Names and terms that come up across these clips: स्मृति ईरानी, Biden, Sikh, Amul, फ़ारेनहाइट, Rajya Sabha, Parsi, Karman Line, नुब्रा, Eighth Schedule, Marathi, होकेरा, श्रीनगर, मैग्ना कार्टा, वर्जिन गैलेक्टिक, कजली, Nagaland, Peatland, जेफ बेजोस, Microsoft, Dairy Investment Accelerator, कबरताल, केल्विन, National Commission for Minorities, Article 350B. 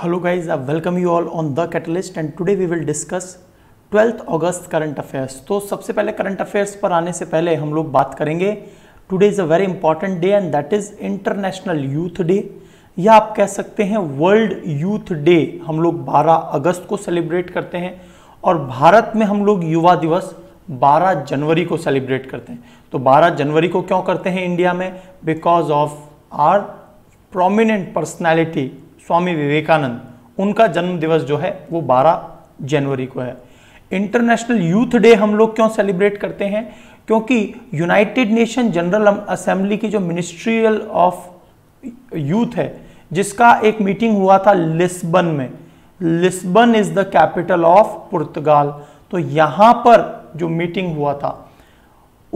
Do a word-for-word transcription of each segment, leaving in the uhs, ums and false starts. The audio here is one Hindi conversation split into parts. Hello guys, I welcome you all on The Catalyst and today we will discuss twelfth August current affairs। तो सबसे पहले current affairs पर आने से पहले हम लोग बात करेंगे today is a very important day and that is International Youth Day या आप कह सकते हैं World Youth Day। हम लोग बारह अगस्त को सेलिब्रेट करते हैं और भारत में हम लोग युवा दिवस बारह जनवरी को सेलिब्रेट करते हैं। तो बारह जनवरी को क्यों करते हैं इंडिया में? Because of our prominent personality Swami Vivekananda, उनका जन्म दिवस जो है वो बारह जनवरी को है। इंटरनेशनल यूथ डे हम लोग क्यों सेलिब्रेट करते हैं? क्योंकि यूनाइटेड नेशन जनरल असेंबली की जो मिनिस्ट्रियल ऑफ यूथ है, जिसका एक मीटिंग हुआ था लिस्बन में। Lisbon is the capital of Portugal. तो यहां पर जो मीटिंग हुआ था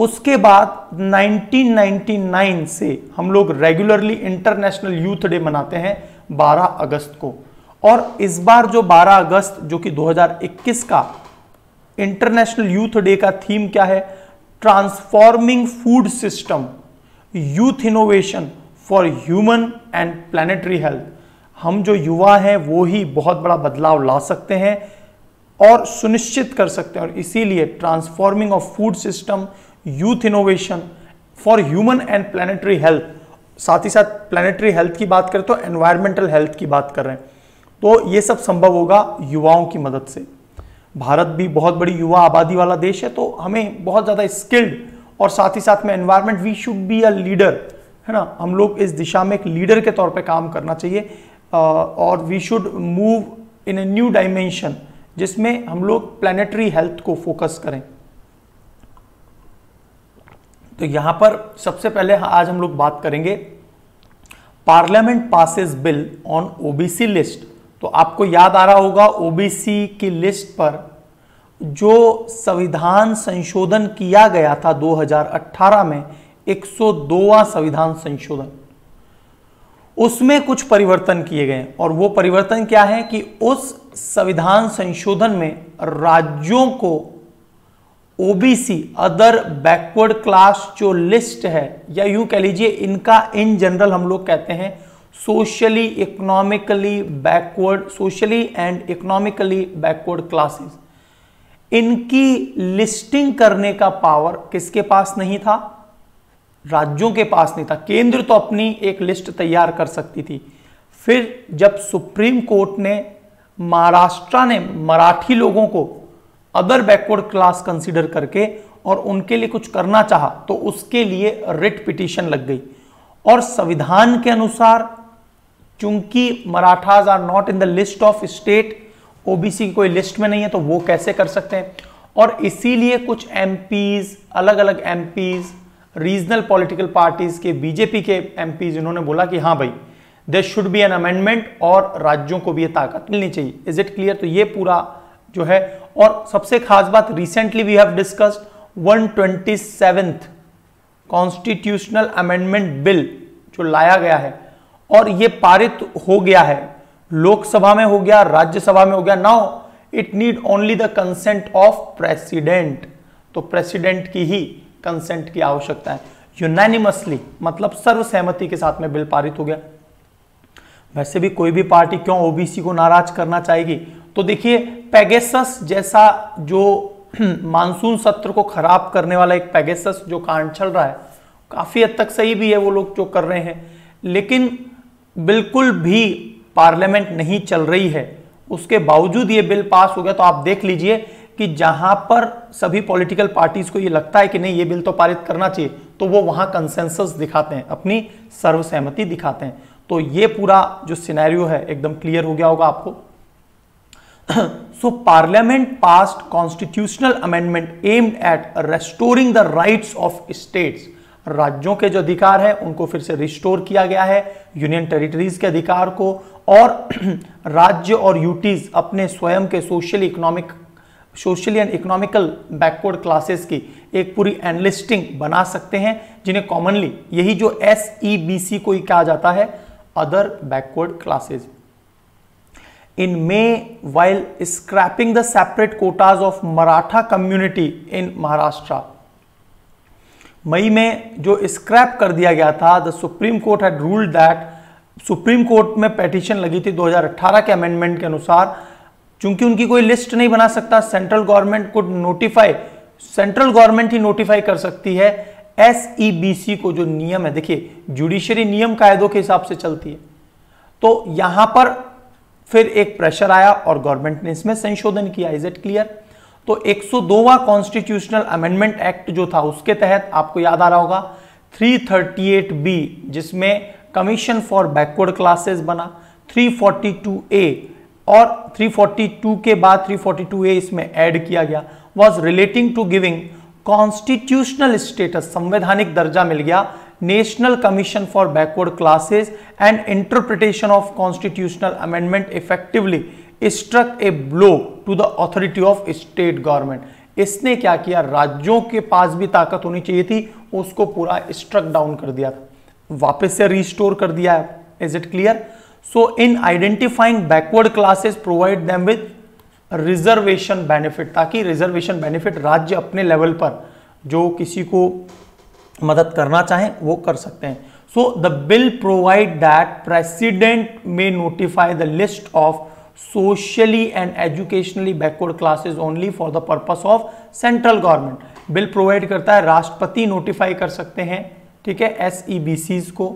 उसके बाद नाइनटीन नाइंटी नाइन से हम लोग रेगुलरली इंटरनेशनल यूथ डे मनाते हैं बारह अगस्त को। और इस बार जो बारह अगस्त जो कि दो हज़ार इक्कीस का इंटरनेशनल यूथ डे का थीम क्या है? Transforming food system, youth innovation for human and planetary health. हम जो युवा हैं वो ही बहुत बड़ा बदलाव ला सकते हैं और सुनिश्चित कर सकते हैं, और इसीलिए transforming of food system, youth innovation for human and planetary health. साथ ही साथ प्लैनेटरी हेल्थ की बात करें तो एनवायरमेंटल हेल्थ की बात कर रहे हैं। तो ये सब संभव होगा युवाओं की मदद से। भारत भी बहुत बड़ी युवा आबादी वाला देश है, तो हमें बहुत ज़्यादा स्किल्ड और साथ ही साथ में environment, we should be a leader, है ना। हम लोग इस दिशा में एक लीडर के तौर पे काम करना चाहिए और we should move in a new dimension जिसमें हम लोग प्लैनेटरी हेल्थ को फोकस करें। तो यहां पर सबसे पहले आज हम लोग बात करेंगे parliament passes bill on OBC list. तो आपको याद आ रहा होगा ओबीसी की लिस्ट पर जो संविधान संशोधन किया गया था दो हज़ार अठारह में, एक सौ दो वां संविधान संशोधन, उसमें कुछ परिवर्तन किए गए। और वो परिवर्तन क्या है कि उस संविधान संशोधन में राज्यों को ओबीसी अदर बैकवर्ड क्लास जो लिस्ट है, या यूं कह लीजिए इनका इन जनरल हम लोग कहते हैं socially economically backward, socially and economically backward classes, इनकी लिस्टिंग करने का पावर किसके पास नहीं था? राज्यों के पास नहीं था। केंद्र तो अपनी एक लिस्ट तैयार कर सकती थी। फिर जब सुप्रीम कोर्ट ने, महाराष्ट्र ने मराठी लोगों को अदर बैकवर्ड क्लास कंसीडर करके और उनके लिए कुछ करना चाहा, तो उसके लिए रिट पिटीशन लग गई। और संविधान के अनुसार चूंकि Marathas are not in the list of state, OBC की कोई लिस्ट में नहीं है, तो वो कैसे कर सकते हैं। और इसीलिए कुछ एमपीज, अलग अलग एमपीज, रीजनल पॉलिटिकल पार्टीज के, बीजेपी के एमपीज, इन्होंने बोला कि हाँ भाई there should be an amendment और राज्यों को भी ये ताकत मिलनी चाहिए। Is it clear? तो ये पूरा जो है, और सबसे खास बात recently we have discussed one twenty seventh constitutional amendment bill जो लाया गया है और ये पारित हो गया है, लोकसभा में हो गया, राज्यसभा में हो गया। Now it need only the consent of president. तो प्रेसिडेंट की ही कंसेंट की आवश्यकता है। यूनैनिमसली मतलब सर्वसहमति के साथ में बिल पारित हो गया। वैसे भी कोई भी पार्टी क्यों ओबीसी को नाराज करना चाहेगी? तो देखिए पेगेसस जैसा जो मानसून सत्र को खराब करने वाला एक पेगेसस जो कांड चल रहा है, काफी हद तक सही भी है वो लोग जो कर रहे हैं, लेकिन बिल्कुल भी पार्लियामेंट नहीं चल रही है। उसके बावजूद ये बिल पास हो गया। तो आप देख लीजिए कि जहां पर सभी पॉलिटिकल पार्टीज को ये लगता है कि नहीं ये बिल तो पारित करना चाहिए, तो वो वहां कंसेंसस दिखाते हैं, अपनी सर्वसहमति दिखाते हैं। तो ये पूरा जो सिनेरियो है एकदम क्लियर हो गया होगा आपको। So Parliament passed constitutional amendment aimed at restoring the rights of states। राज्यों के जो अधिकार है उनको फिर से रिस्टोर किया गया है, यूनियन टेरिटरीज के अधिकार को, और राज्य और यूटीज अपने स्वयं के social economic socially and economical backward classes की एक पूरी एनलिस्टिंग बना सकते हैं, जिन्हें कॉमनली यही जो एस ई बी सी को ही कहा जाता है, other backward classes. In May, while scrapping the separate quotas of Maratha community in Maharashtra, मई में जो स्क्रैप कर दिया गया था, the Supreme Court had ruled that supreme court में पिटीशन लगी थी दो हज़ार अठारह के अमेंडमेंट के अनुसार, चूंकि उनकी कोई लिस्ट नहीं बना सकता सेंट्रल गवर्नमेंट को नोटिफाई, सेंट्रल गवर्नमेंट ही नोटिफाई कर सकती है एसईबीसी को, जो नियम है। देखिए जुडिशरी नियम कायदों के हिसाब से चलती है, तो यहां पर फिर एक प्रेशर आया और गवर्नमेंट ने इसमें संशोधन किया। Is it clear? तो एक सौ दो वां कॉन्स्टिट्यूशनल अमेंडमेंट एक्ट जो था उसके तहत आपको याद आ रहा होगा तीन सौ अड़तीस बी जिसमें कमीशन फॉर बैकवर्ड क्लासेस बना, तीन सौ बयालीस ए और तीन सौ बयालीस के बाद तीन सौ बयालीस ए इसमें ऐड किया गया, was relating to giving constitutional status, संवैधानिक दर्जा मिल गया national commission for backward classes and interpretation of constitutional amendment effectively struck a blow to the authority of state government. इसने क्या किया, राज्यों के पास भी ताकत होनी चाहिए थी, उसको पूरा स्ट्रक डाउन कर दिया था, वापस से रिस्टोर कर दिया है। Is it clear? So in identifying backward classes provide them with reservation benefit, ताकि रिजर्वेशन बेनिफिट राज्य अपने लेवल पर जो किसी को मदद करना चाहें वो कर सकते हैं। So the bill provide that president में notify the list of socially and educationally backward classes only for the purpose of central government। Bill provide करता है राष्ट्रपति नोटिफाई कर सकते हैं, ठीक है, एस ई बी सीज को।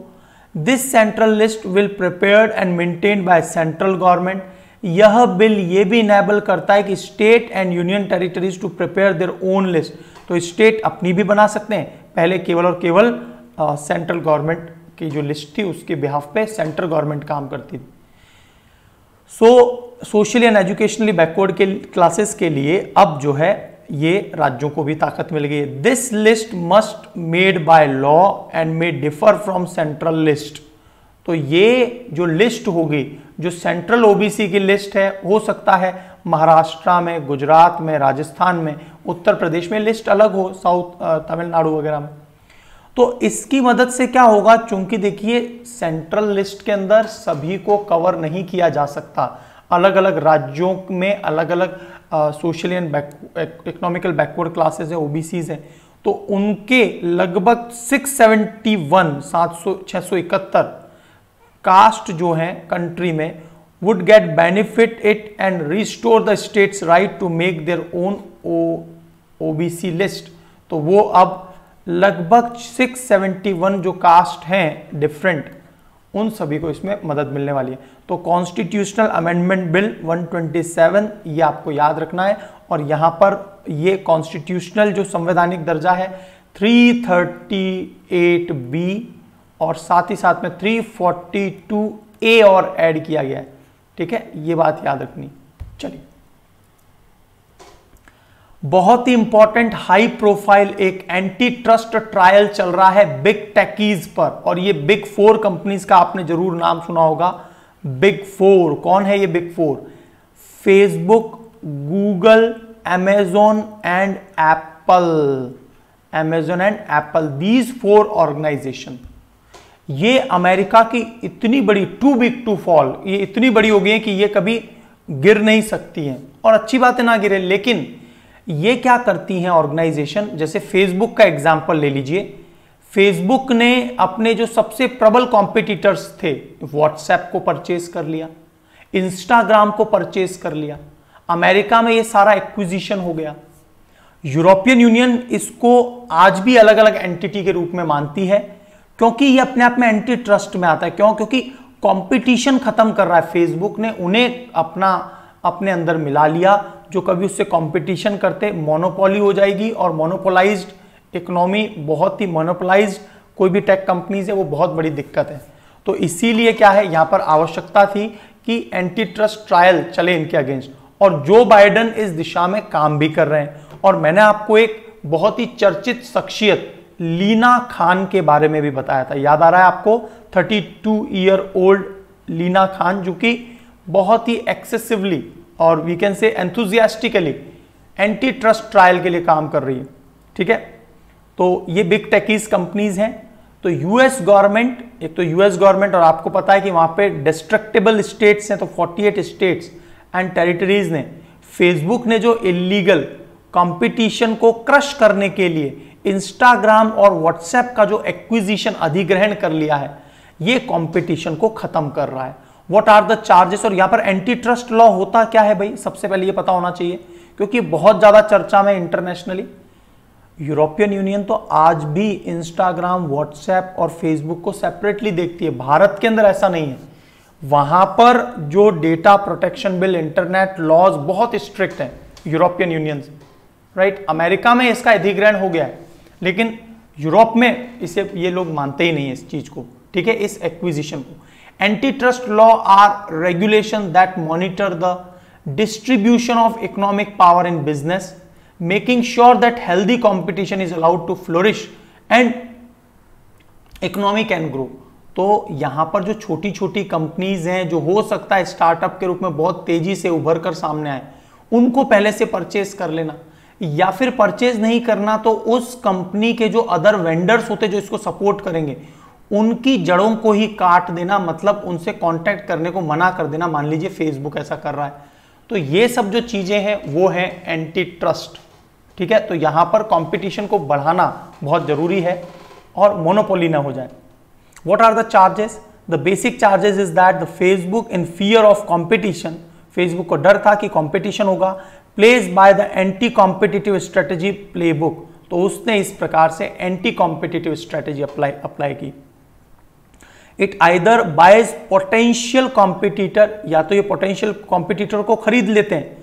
This central list will prepared and maintained by central government. यह बिल ये भी इनेबल करता है कि state and union territories to prepare their own list, तो स्टेट अपनी भी बना सकते हैं, पहले केवल और केवल सेंट्रल गवर्नमेंट की जो लिस्ट थी उसके बिहाफ पे सेंट्रल गवर्नमेंट काम करती थी। So socially and educationally backward के क्लासेस के लिए अब जो है ये राज्यों को भी ताकत मिल गई है। This list must made by law and may differ from central list. तो ये जो लिस्ट होगी, जो सेंट्रल ओबीसी की लिस्ट है, हो सकता है महाराष्ट्र में, गुजरात में, राजस्थान में, उत्तर प्रदेश में लिस्ट अलग हो, साउथ तमिलनाडु वगैरह में। तो इसकी मदद से क्या होगा, चूंकि देखिए सेंट्रल लिस्ट के अंदर सभी को कवर नहीं किया जा सकता, अलग अलग राज्यों में अलग अलग social and economical backward classes हैं, ओबीसीज हैं, तो उनके लगभग छह सौ इकहत्तर सात सौ छह सौ इकहत्तर कास्ट जो हैं कंट्री में would get benefit it and restore the states right to make their own OBC list. तो वो अब लगभग छह सौ इकहत्तर जो कास्ट हैं डिफरेंट, उन सभी को इसमें मदद मिलने वाली है। तो कॉन्स्टिट्यूशनल अमेंडमेंट बिल एक सौ सत्ताईस ये आपको याद रखना है, और यहाँ पर ये कॉन्स्टिट्यूशनल जो संवैधानिक दर्जा है तीन सौ अड़तीस बी और साथ ही साथ में तीन सौ बयालीस ए और ऐड किया गया है, ठीक है, ये बात याद रखनी। चलिए, बहुत ही इंपॉर्टेंट हाई प्रोफाइल एक एंटी ट्रस्ट ट्रायल चल रहा है बिग टेकीज पर, और ये बिग फोर कंपनीज का आपने जरूर नाम सुना होगा। बिग फोर कौन है? ये big four Facebook, Google, Amazon and Apple. Amazon and Apple, these four organisation, ये अमेरिका की इतनी बड़ी, टू बिग टू फॉल, ये इतनी बड़ी हो गई है कि ये कभी गिर नहीं सकती है, और अच्छी बात है ना गिरे। लेकिन ये क्या करती हैं ऑर्गेनाइजेशन, जैसे फेसबुक का एग्जाम्पल ले लीजिए। फेसबुक ने अपने जो सबसे प्रबल कॉम्पिटिटर्स थे, व्हाट्सएप को परचेज कर लिया, इंस्टाग्राम को परचेज कर लिया, अमेरिका में ये सारा एक्विजिशन हो गया। यूरोपियन यूनियन इसको आज भी अलग अलग एंटिटी के रूप में मानती है, क्योंकि ये अपने आप में एंटी ट्रस्ट में आता है। क्यों? क्योंकि कॉम्पिटिशन खत्म कर रहा है, फेसबुक ने उन्हें अपना अपने अंदर मिला लिया, जो कभी उससे कंपटीशन करते, मोनोपोली हो जाएगी, और मोनोपोलाइज्ड इकोनॉमी, बहुत ही मोनोपोलाइज्ड कोई भी टेक कंपनीज है वो बहुत बड़ी दिक्कत है। तो इसीलिए क्या है, यहाँ पर आवश्यकता थी कि एंटी ट्रस्ट ट्रायल चले इनके अगेंस्ट, और जो बाइडन इस दिशा में काम भी कर रहे हैं। और मैंने आपको एक बहुत ही चर्चित शख्सियत लीना खान के बारे में भी बताया था, याद आ रहा है आपको? Thirty two year old Leena Khan, जो कि बहुत ही एक्सेसिवली और we can say enthusiastically anti trust trial के लिए काम कर रही है, ठीक है। तो ये बिग टेकीज कंपनीज हैं। तो यूएस गवर्नमेंट, एक तो यूएस गवर्नमेंट, और आपको पता है कि वहाँ पे डिस्ट्रक्टेबल स्टेट्स हैं, तो अड़तालीस स्टेट्स एंड टेरिटरीज ने, फेसबुक ने जो इलीगल कंपटीशन को क्रश करने के लिए इंस्टाग्राम और व्हाट्सएप का जो एक्विजिशन, अधिग्रहण कर लिया है, ये कंपटीशन को खत्म कर रहा है। व्हाट आर द चार्जेस, और यहाँ पर एंटी ट्रस्ट लॉ होता क्या है भाई, सबसे पहले ये पता होना चाहिए क्योंकि बहुत ज्यादा चर्चा में इंटरनेशनली। यूरोपियन यूनियन तो आज भी इंस्टाग्राम, व्हाट्सएप और फेसबुक को सेपरेटली देखती है, भारत के अंदर ऐसा नहीं है। वहां पर जो data protection bill, internet laws बहुत स्ट्रिक्ट हैं यूरोपियन यूनियन, राइट। अमेरिका में इसका अधिग्रहण हो गया है लेकिन यूरोप में इसे ये लोग मानते ही नहीं है इस चीज को, ठीक है, इस एक्विजिशन को। Anti trust law are regulation that monitor the distribution of economic power in business, making sure that healthy competition is allowed to flourish and economic and grow। तो यहाँ पर जो छोटी छोटी कंपनीज हैं जो हो सकता है स्टार्टअप के रूप में बहुत तेजी से उभर कर सामने आए, उनको पहले से परचेज कर लेना, या फिर परचेज नहीं करना तो उस कंपनी के जो अदर वेंडर्स होते जो इसको सपोर्ट करेंगे उनकी जड़ों को ही काट देना, मतलब उनसे कॉन्टैक्ट करने को मना कर देना। मान लीजिए फेसबुक ऐसा कर रहा है, तो ये सब जो चीज़ें हैं वो है एंटी ट्रस्ट, ठीक है। तो यहाँ पर कंपटीशन को बढ़ाना बहुत जरूरी है और मोनोपोली ना हो जाए। What are the charges, the basic charges is that the Facebook in fear of competition, Facebook को डर था कि कंपटीशन होगा, place by the anti competitive strategy playbook, तो उसने इस प्रकार से anti competitive strategy apply apply की। It either buys potential competitor, या तो ये पोटेंशियल कॉम्पिटिटर को खरीद लेते हैं,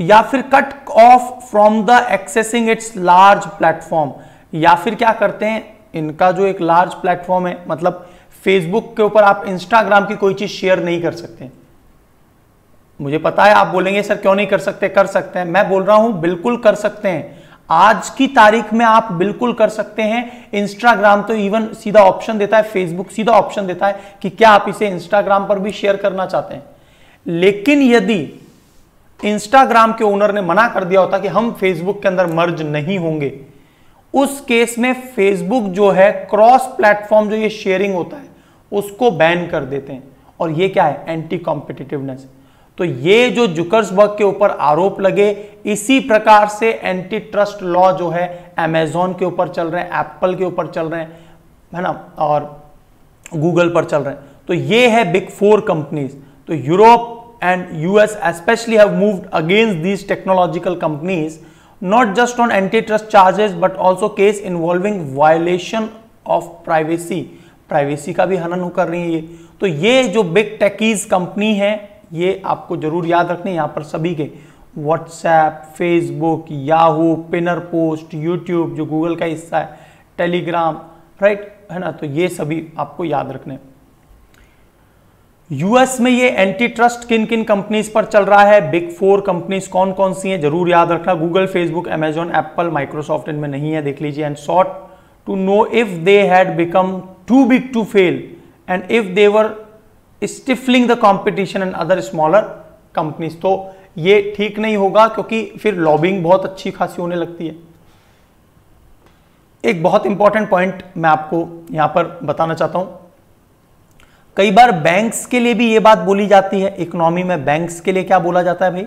या फिर cut off from the accessing its large platform, या फिर क्या करते हैं, इनका जो एक लार्ज प्लेटफॉर्म है, मतलब फेसबुक के ऊपर आप इंस्टाग्राम की कोई चीज शेयर नहीं कर सकते। मुझे पता है आप बोलेंगे सर क्यों नहीं कर सकते, कर सकते हैं। मैं बोल रहा हूं बिल्कुल कर सकते हैं, आज की तारीख में आप बिल्कुल कर सकते हैं। इंस्टाग्राम तो इवन सीधा ऑप्शन देता है, फेसबुक सीधा ऑप्शन देता है कि क्या आप इसे इंस्टाग्राम पर भी शेयर करना चाहते हैं। लेकिन यदि इंस्टाग्राम के ओनर ने मना कर दिया होता कि हम फेसबुक के अंदर मर्ज नहीं होंगे, उस केस में फेसबुक जो है क्रॉस प्लेटफॉर्म जो ये शेयरिंग होता है उसको बैन कर देते हैं, और ये क्या है, एंटी कॉम्पिटिटिवनेस। तो ये जो जुकर्सबर्ग के ऊपर आरोप लगे, इसी प्रकार से एंटी ट्रस्ट लॉ जो है अमेजॉन के ऊपर चल रहे हैं, एप्पल के ऊपर चल रहे हैं, है ना, और गूगल पर चल रहे हैं। तो ये है बिग फोर कंपनीज। तो Europe and U S especially have moved against these technological companies, not just on antitrust charges but also case involving violation of privacy, privacy का भी हनन कर रही है ये। तो ये जो big techies कंपनी है ये आपको जरूर याद रखने, यहाँ पर सभी के WhatsApp, Facebook, Yahoo, Pinner Post, YouTube जो Google का हिस्सा है, Telegram, right, है ना, तो ये सभी आपको याद रखने। यूएस में ये एंटी ट्रस्ट किन किन कंपनीज पर चल रहा है, बिग फोर कंपनीज कौन कौन सी हैं जरूर याद रखना, Google, Facebook, Amazon, Apple, Microsoft इनमें नहीं है, देख लीजिए। And sought to know if they had become too big to fail and if they were stifling the competition and other smaller companies, तो ये ठीक नहीं होगा क्योंकि फिर लॉबिंग बहुत अच्छी खासी होने लगती है। एक बहुत इंपॉर्टेंट पॉइंट मैं आपको यहाँ पर बताना चाहता हूँ, कई बार बैंक्स के लिए भी ये बात बोली जाती है, इकोनॉमी में बैंक्स के लिए क्या बोला जाता है भाई,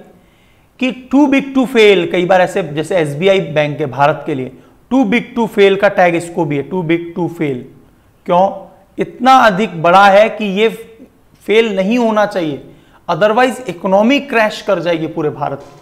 कि टू बिग टू फेल। कई बार ऐसे, जैसे एसबीआई बैंक है भारत के लिए, टू बिग टू फेल का टैग इसको भी है, टू बिग टू फेल, क्यों, इतना अधिक बड़ा है कि ये फेल नहीं होना चाहिए, अदरवाइज इकोनॉमी क्रैश कर जाएगी पूरे भारत में।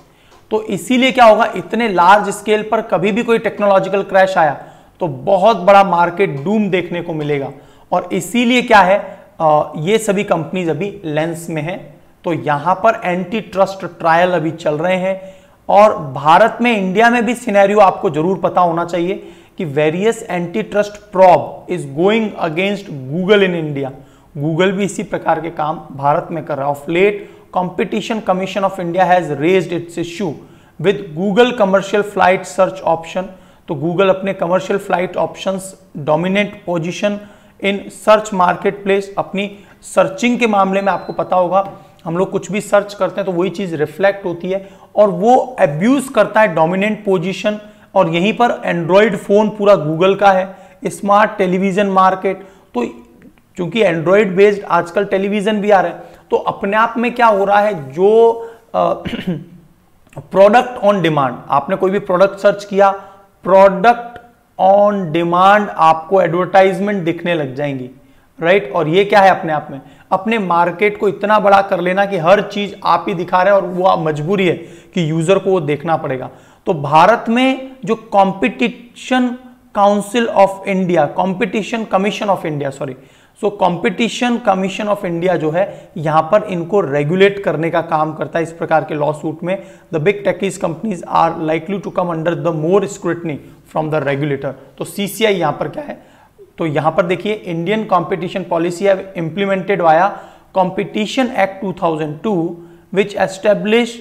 तो इसीलिए क्या होगा, इतने लार्ज स्केल पर कभी भी कोई टेक्नोलॉजिकल क्रैश आया तो बहुत बड़ा मार्केट डूम देखने को मिलेगा, और इसीलिए क्या है, आ, ये सभी कंपनीज अभी लेंस में हैं। तो यहां पर एंटी ट्रस्ट ट्रायल अभी चल रहे हैं, और भारत में, इंडिया में भी सिनेरियो आपको जरूर पता होना चाहिए कि various anti trust probe is going against Google in India, Google भी इसी प्रकार के काम भारत में कर रहा है। Of late Competition Commission of India has raised its issue with Google commercial flight search option, तो गूगल अपने commercial flight option dominant position in search market place, अपनी सर्चिंग के मामले में आपको पता होगा हम लोग कुछ भी सर्च करते हैं तो वही चीज रिफ्लेक्ट होती है, और वो एब्यूज करता है डोमिनेंट पोजीशन, और यहीं पर एंड्रॉयड फोन पूरा गूगल का है, स्मार्ट टेलीविजन मार्केट, तो चूंकि एंड्रॉयड बेस्ड आजकल टेलीविजन भी आ रहा है, तो अपने आप में क्या हो रहा है, जो प्रोडक्ट ऑन डिमांड, आपने कोई भी प्रोडक्ट सर्च किया, प्रोडक्ट ऑन डिमांड आपको एडवर्टाइजमेंट दिखने लग जाएंगी, राइट। और ये क्या है अपने आप में, अपने मार्केट को इतना बड़ा कर लेना कि हर चीज आप ही दिखा रहे हैं और वो मजबूरी है कि यूजर को वो देखना पड़ेगा। तो भारत में जो Competition Council of India, Competition Commission of India, sorry so Competition Commission of India जो है यहाँ पर इनको रेगुलेट करने का काम करता है इस प्रकार के लॉ सूट में। The big techies companies are likely to come under the more scrutiny from the regulator. तो सीसीआई यहाँ पर क्या है, तो यहाँ पर देखिए Indian competition policy have implemented via competition act two thousand two which establish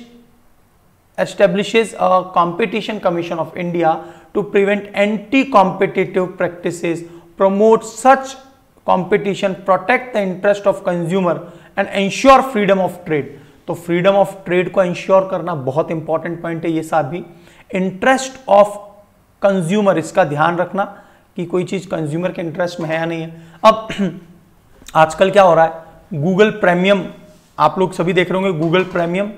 establishes a Competition Commission of India to prevent anti-competitive practices, promote such competition, protect the interest of consumer and ensure freedom of trade। तो freedom of trade को ensure करना बहुत important point है। ये सभी interest of consumer, इसका ध्यान रखना कि कोई चीज़ consumer के interest में है या नहीं है। अब आजकल क्या हो रहा है, Google Premium आप लोग सभी देख रहे होंगे, Google Premium।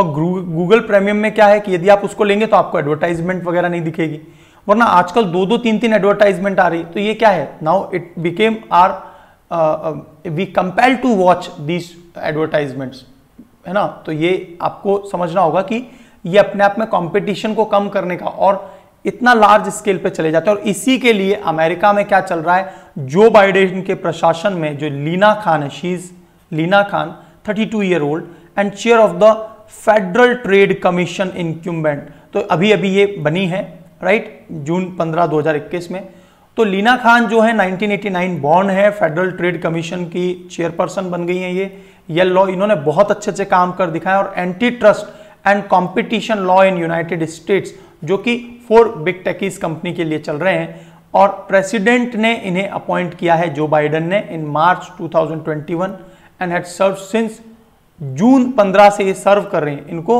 और गूगल प्रीमियम में क्या है कि यदि आप उसको लेंगे तो आपको एडवर्टाइजमेंट वगैरह नहीं दिखेगी, वरना आजकल दो दो तीन तीन एडवर्टाइजमेंट आ रही। तो ये क्या है, now it became are we compel to watch this advertisements, है ना। तो ये आपको समझना होगा कि ये अपने आप में कंपटीशन को कम करने का और इतना लार्ज स्केल पे चले जाते हैं। और इसी के लिए अमेरिका में क्या चल रहा है, जो बाइडेन के प्रशासन में जो लीना खान है, she is Leena Khan thirty two year old and chair of the Federal Trade Commission incumbent, तो अभी अभी ये बनी है राइट जून पंद्रह दो हज़ार इक्कीस में। तो लीना खान जो है नाइनटीन एटी नाइन बॉर्न है, फेडरल ट्रेड कमीशन की चेयरपर्सन बन गई हैं। ये ये लॉ इन्होंने बहुत अच्छे अच्छे काम कर दिखाया। और anti trust and competition law in United States जो कि फोर बिग टेकीज कंपनी के लिए चल रहे हैं। और प्रेसिडेंट ने इन्हें अपॉइंट किया है जो बाइडन ने in March two thousand twenty one and had serve since June पंद्रह से ये सर्व कर रहे हैं। इनको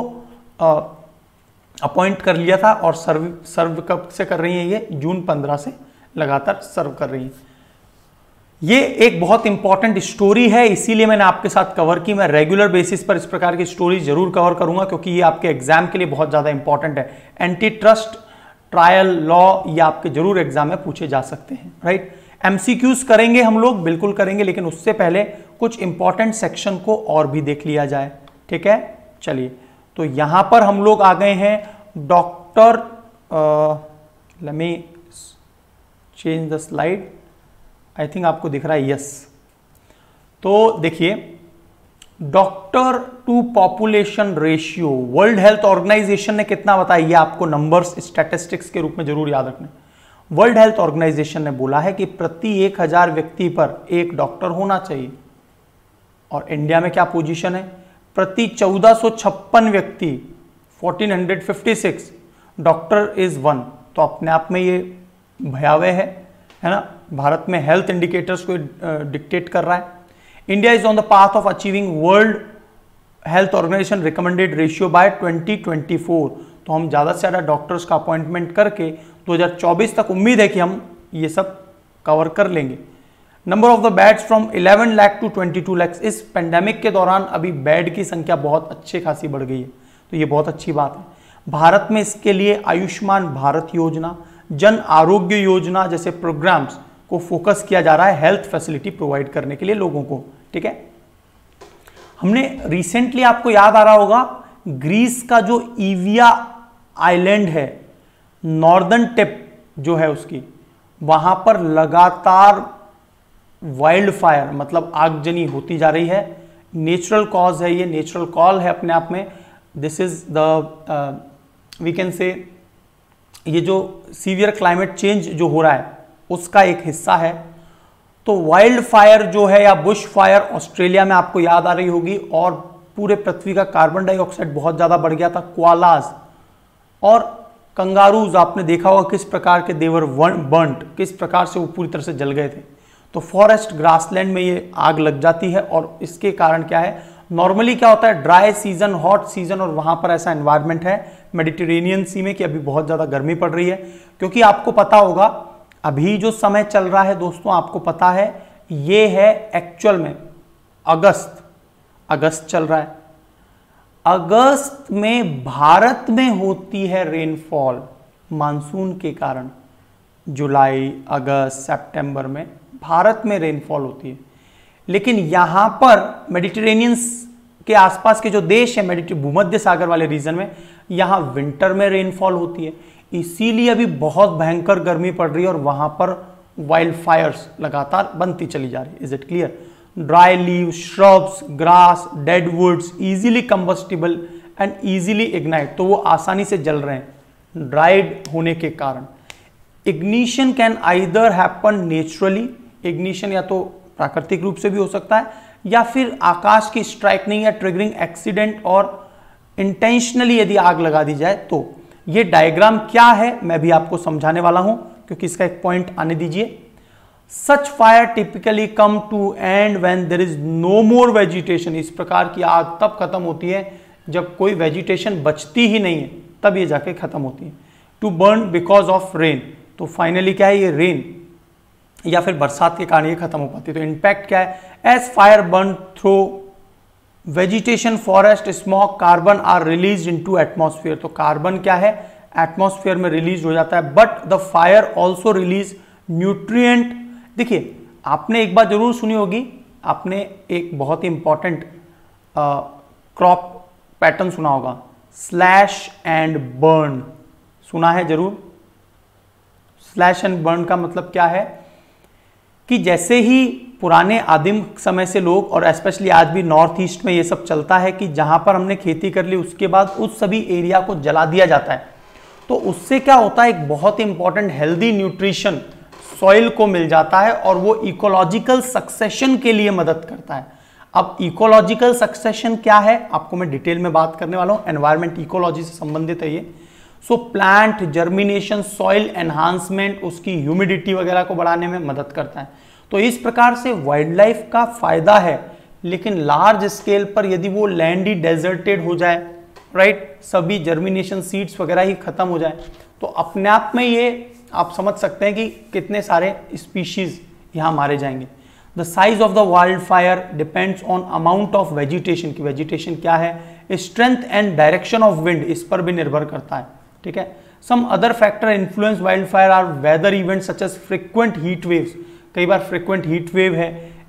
अपॉइंट कर लिया था और सर्व सर्व कब से कर रही हैं, ये जून पंद्रह से लगातार सर्व कर रही हैं। ये एक बहुत इंपॉर्टेंट स्टोरी है, इसीलिए मैंने आपके साथ कवर की। मैं रेगुलर बेसिस पर इस प्रकार की स्टोरी जरूर कवर करूंगा क्योंकि ये आपके एग्जाम के लिए बहुत ज़्यादा इंपॉर्टेंट है। एंटी ट्रस्ट, ट्रायल लॉ, ये आपके जरूर एग्जाम में पूछे जा सकते हैं राइट। एमसीक्यूज करेंगे हम लोग, बिल्कुल करेंगे, लेकिन उससे पहले कुछ इंपॉर्टेंट सेक्शन को और भी देख लिया जाए, ठीक है। चलिए, तो यहाँ पर हम लोग आ गए हैं doctor, let me change the slide, I think आपको दिख रहा है, यस। तो देखिए doctor to population ratio World Health Organization ने कितना बताया, ये आपको नंबर्स स्टैटिस्टिक्स के रूप में जरूर याद रखना। वर्ल्ड हेल्थ ऑर्गेनाइजेशन ने बोला है कि प्रति एक हजार व्यक्ति पर एक डॉक्टर होना चाहिए। और इंडिया में क्या पोजीशन है, प्रति चौदह सौ छप्पन व्यक्ति fourteen hundred fifty six doctor is one. तो अपने आप में ये भयावह है, है ना। भारत में हेल्थ इंडिकेटर्स को डिक्टेट कर रहा है। India is on the path of achieving World Health Organization recommended ratio by twenty twenty four. तो हम ज़्यादा से ज़्यादा डॉक्टर्स का अपॉइंटमेंट करके दो हज़ार चौबीस तक उम्मीद है कि हम ये सब कवर कर लेंगे। Number of the beds from eleven lakh to twenty two lakh. इस पेंडेमिक के दौरान अभी बेड की संख्या बहुत अच्छी खासी बढ़ गई है, तो ये बहुत अच्छी बात है। भारत में इसके लिए आयुष्मान भारत योजना, जन आरोग्य योजना जैसे प्रोग्राम्स को फोकस किया जा रहा है हेल्थ फैसिलिटी प्रोवाइड करने के लिए लोगों को, ठीक है। हमने रिसेंटली, आपको याद आ रहा होगा, ग्रीस का जो ईविया आइलैंड है, नॉर्दर्न टिप जो है उसकी, वहां पर लगातार वाइल्ड फायर मतलब आगजनी होती जा रही है। नेचुरल कॉज है, ये नेचुरल कॉल है अपने आप में। This is the we can say, ये जो सीवियर क्लाइमेट चेंज जो हो रहा है उसका एक हिस्सा है। तो वाइल्ड फायर जो है या बुश फायर ऑस्ट्रेलिया में आपको याद आ रही होगी, और पूरे पृथ्वी का कार्बन डाइऑक्साइड बहुत ज़्यादा बढ़ गया था। क्वालाज और कंगारूज आपने देखा होगा किस प्रकार के देवर बर्न्ट, किस प्रकार से वो पूरी तरह से जल गए थे। तो फॉरेस्ट ग्रासलैंड में ये आग लग जाती है और इसके कारण क्या है, नॉर्मली क्या होता है, ड्राई सीजन, हॉट सीजन, और वहाँ पर ऐसा एनवायरनमेंट है मेडिटेरेनियन सी में कि अभी बहुत ज़्यादा गर्मी पड़ रही है। क्योंकि आपको पता होगा अभी जो समय चल रहा है दोस्तों, आपको पता है ये है एक्चुअल में अगस्त, अगस्त चल रहा है। अगस्त में भारत में होती है रेनफॉल मानसून के कारण, जुलाई, अगस्त, सितंबर में भारत में रेनफॉल होती है। लेकिन यहाँ पर मेडिटेरेनियंस के आसपास के जो देश है मेडिटेरियन भूमध्य सागर वाले रीजन में, यहाँ विंटर में रेनफॉल होती है, इसीलिए अभी बहुत भयंकर गर्मी पड़ रही है और वहाँ पर वाइल्ड फायर्स लगातार बनती चली जा रही है। Is it clear? Dry leave, shrubs, grass, dead woods easily combustible and easily ignite, तो वो आसानी से जल रहे हैं ड्राइड होने के कारण। Ignition can either happen naturally, ignition या तो प्राकृतिक रूप से भी हो सकता है या फिर आकाश की स्ट्राइकनिंग या ट्रिगरिंग एक्सीडेंट और इंटेंशनली यदि आग लगा दी जाए तो। ये डायग्राम क्या है मैं भी आपको समझाने वाला हूं, क्योंकि इसका एक पॉइंट आने दीजिए। Such fire typically come to end when there is no more vegetation, इस प्रकार की आग तब खत्म होती है जब कोई वेजिटेशन बचती ही नहीं है, तब ये जाके खत्म होती है। To burn because of rain, तो फाइनली क्या है, ये रेन या फिर बरसात के कारण ये खत्म हो पाती है। तो इंपैक्ट क्या है? As fire burn through vegetation, forest, smoke, carbon are release into atmosphere, तो कार्बन क्या है एटमोसफियर में रिलीज हो जाता है। But the fire also release nutrient. देखिए आपने एक बात जरूर सुनी होगी, आपने एक बहुत ही इंपॉर्टेंट क्रॉप पैटर्न सुना होगा, स्लैश एंड बर्न, सुना है जरूर। स्लैश एंड बर्न का मतलब क्या है कि जैसे ही पुराने आदिम समय से लोग और स्पेशली आज भी नॉर्थ ईस्ट में ये सब चलता है कि जहाँ पर हमने खेती कर ली उसके बाद उस सभी एरिया को जला दिया जाता है, तो उससे क्या होता है, एक बहुत इंपॉर्टेंट हेल्दी न्यूट्रिशन सॉइल को मिल जाता है और वो इकोलॉजिकल सक्सेशन के लिए मदद करता है। अब इकोलॉजिकल सक्सेशन क्या है आपको मैं डिटेल में बात करने वाला हूँ, एनवायरमेंट इकोलॉजी से संबंधित है ये। So plant germination, soil enhancement, उसकी ह्यूमिडिटी वगैरह को बढ़ाने में मदद करता है। तो इस प्रकार से वाइल्ड लाइफ का फायदा है, लेकिन लार्ज स्केल पर यदि वो लैंड ही डेजर्टेड हो जाए, राइट, सभी जर्मिनेशन सीड्स वगैरह ही खत्म हो जाए, तो अपने आप में ये आप समझ सकते हैं कि कितने सारे स्पीशीज यहाँ मारे जाएंगे। The size of the wild fire depends on amount of vegetation, की वेजिटेशन क्या है, strength and direction of wind, इस पर भी निर्भर करता है, ठीक है। Some other factor influence wild fire are weather event such as frequent heat waves, कई बार फ्रिक्वेंट हीट वेव है,